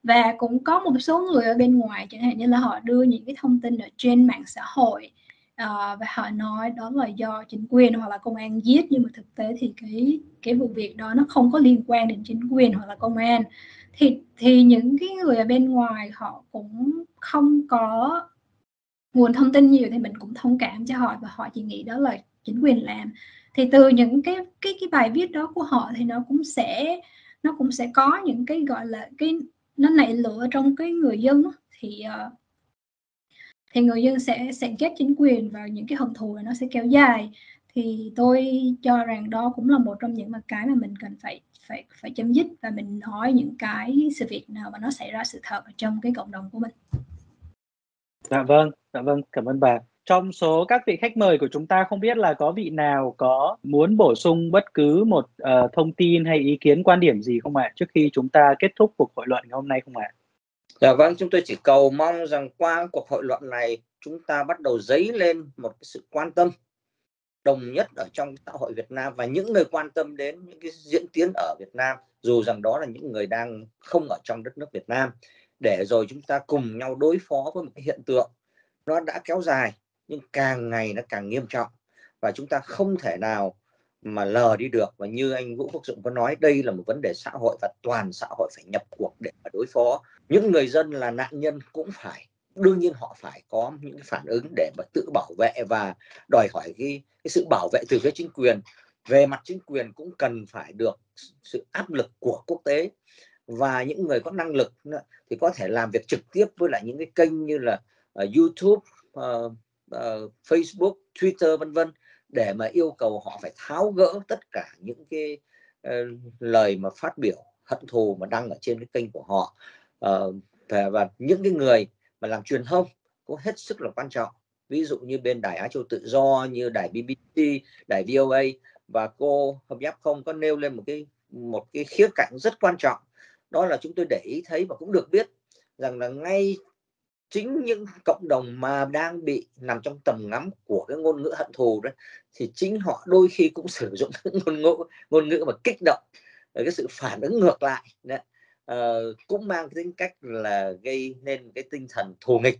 Và cũng có một số người ở bên ngoài, chẳng hạn như là họ đưa những cái thông tin ở trên mạng xã hội Uh, và họ nói đó là do chính quyền hoặc là công an giết, nhưng mà thực tế thì cái cái vụ việc đó nó không có liên quan đến chính quyền hoặc là công an, thì thì những cái người ở bên ngoài họ cũng không có nguồn thông tin nhiều thì mình cũng thông cảm cho họ, và họ chỉ nghĩ đó là chính quyền làm. Thì từ những cái cái cái bài viết đó của họ thì nó cũng sẽ nó cũng sẽ có những cái gọi là cái nó nảy lửa trong cái người dân, thì uh, thì người dân sẽ sẽ ghét chính quyền và những cái hận thù nó sẽ kéo dài. Thì tôi cho rằng đó cũng là một trong những cái mà mình cần phải phải phải chấm dứt, và mình nói những cái sự việc nào mà nó xảy ra sự thật trong cái cộng đồng của mình. Dạ vâng, dạ vâng, cảm ơn bà. Trong số các vị khách mời của chúng ta, không biết là có vị nào có muốn bổ sung bất cứ một uh, thông tin hay ý kiến, quan điểm gì không ạ, à, trước khi chúng ta kết thúc cuộc hội luận ngày hôm nay không ạ? À? Dạ vâng, chúng tôi chỉ cầu mong rằng qua cuộc hội luận này chúng ta bắt đầu dấy lên một cái sự quan tâm đồng nhất ở trong xã hội Việt Nam, và những người quan tâm đến những cái diễn tiến ở Việt Nam, dù rằng đó là những người đang không ở trong đất nước Việt Nam, để rồi chúng ta cùng nhau đối phó với một cái hiện tượng nó đã kéo dài nhưng càng ngày nó càng nghiêm trọng, và chúng ta không thể nào mà lờ đi được. Và như anh Vũ Quốc Dụng có nói, đây là một vấn đề xã hội và toàn xã hội phải nhập cuộc để mà đối phó. Những người dân là nạn nhân cũng phải, đương nhiên họ phải có những phản ứng để mà tự bảo vệ, và đòi hỏi cái, cái sự bảo vệ từ phía chính quyền. Về mặt chính quyền cũng cần phải được sự áp lực của quốc tế, và những người có năng lực thì có thể làm việc trực tiếp với lại những cái kênh như là uh, YouTube, uh, uh, Facebook, Twitter vân vân, để mà yêu cầu họ phải tháo gỡ tất cả những cái uh, lời mà phát biểu hận thù mà đăng ở trên cái kênh của họ. Uh, và những cái người mà làm truyền thông cũng hết sức là quan trọng. Ví dụ như bên Đài Á Châu Tự Do, như đài B B C, đài V O A, và cô H Biap Krong có nêu lên một cái một cái khía cạnh rất quan trọng. Đó là chúng tôi để ý thấy và cũng được biết rằng là ngay chính những cộng đồng mà đang bị nằm trong tầm ngắm của cái ngôn ngữ hận thù đó, thì chính họ đôi khi cũng sử dụng ngôn ngữ ngôn ngữ mà kích động, cái sự phản ứng ngược lại đấy, uh, cũng mang tính cách là gây nên cái tinh thần thù nghịch.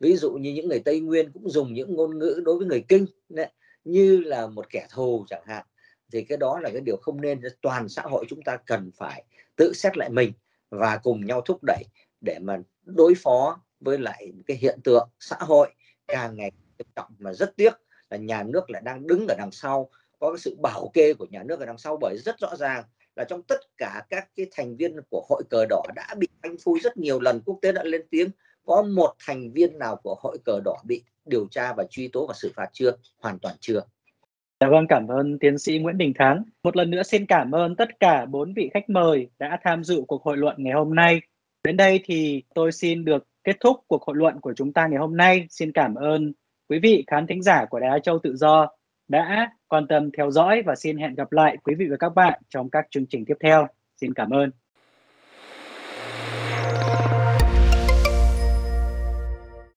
Ví dụ như những người Tây Nguyên cũng dùng những ngôn ngữ đối với người Kinh đấy, như là một kẻ thù chẳng hạn. Thì cái đó là cái điều không nên. Toàn xã hội chúng ta cần phải tự xét lại mình và cùng nhau thúc đẩy để mà đối phó với lại cái hiện tượng xã hội càng ngày nghiêm trọng, mà rất tiếc là nhà nước lại đang đứng ở đằng sau, có cái sự bảo kê của nhà nước ở đằng sau. Bởi rất rõ ràng là trong tất cả các cái thành viên của hội cờ đỏ đã bị phanh phui rất nhiều lần, quốc tế đã lên tiếng, có một thành viên nào của hội cờ đỏ bị điều tra và truy tố và xử phạt chưa? Hoàn toàn chưa. Dạ vâng, cảm ơn tiến sĩ Nguyễn Đình Thắng. Một lần nữa xin cảm ơn tất cả bốn vị khách mời đã tham dự cuộc hội luận ngày hôm nay. Đến đây thì tôi xin được kết thúc cuộc hội luận của chúng ta ngày hôm nay. Xin cảm ơn quý vị khán thính giả của Đài Á Châu Tự Do đã quan tâm theo dõi, và xin hẹn gặp lại quý vị và các bạn trong các chương trình tiếp theo. Xin cảm ơn.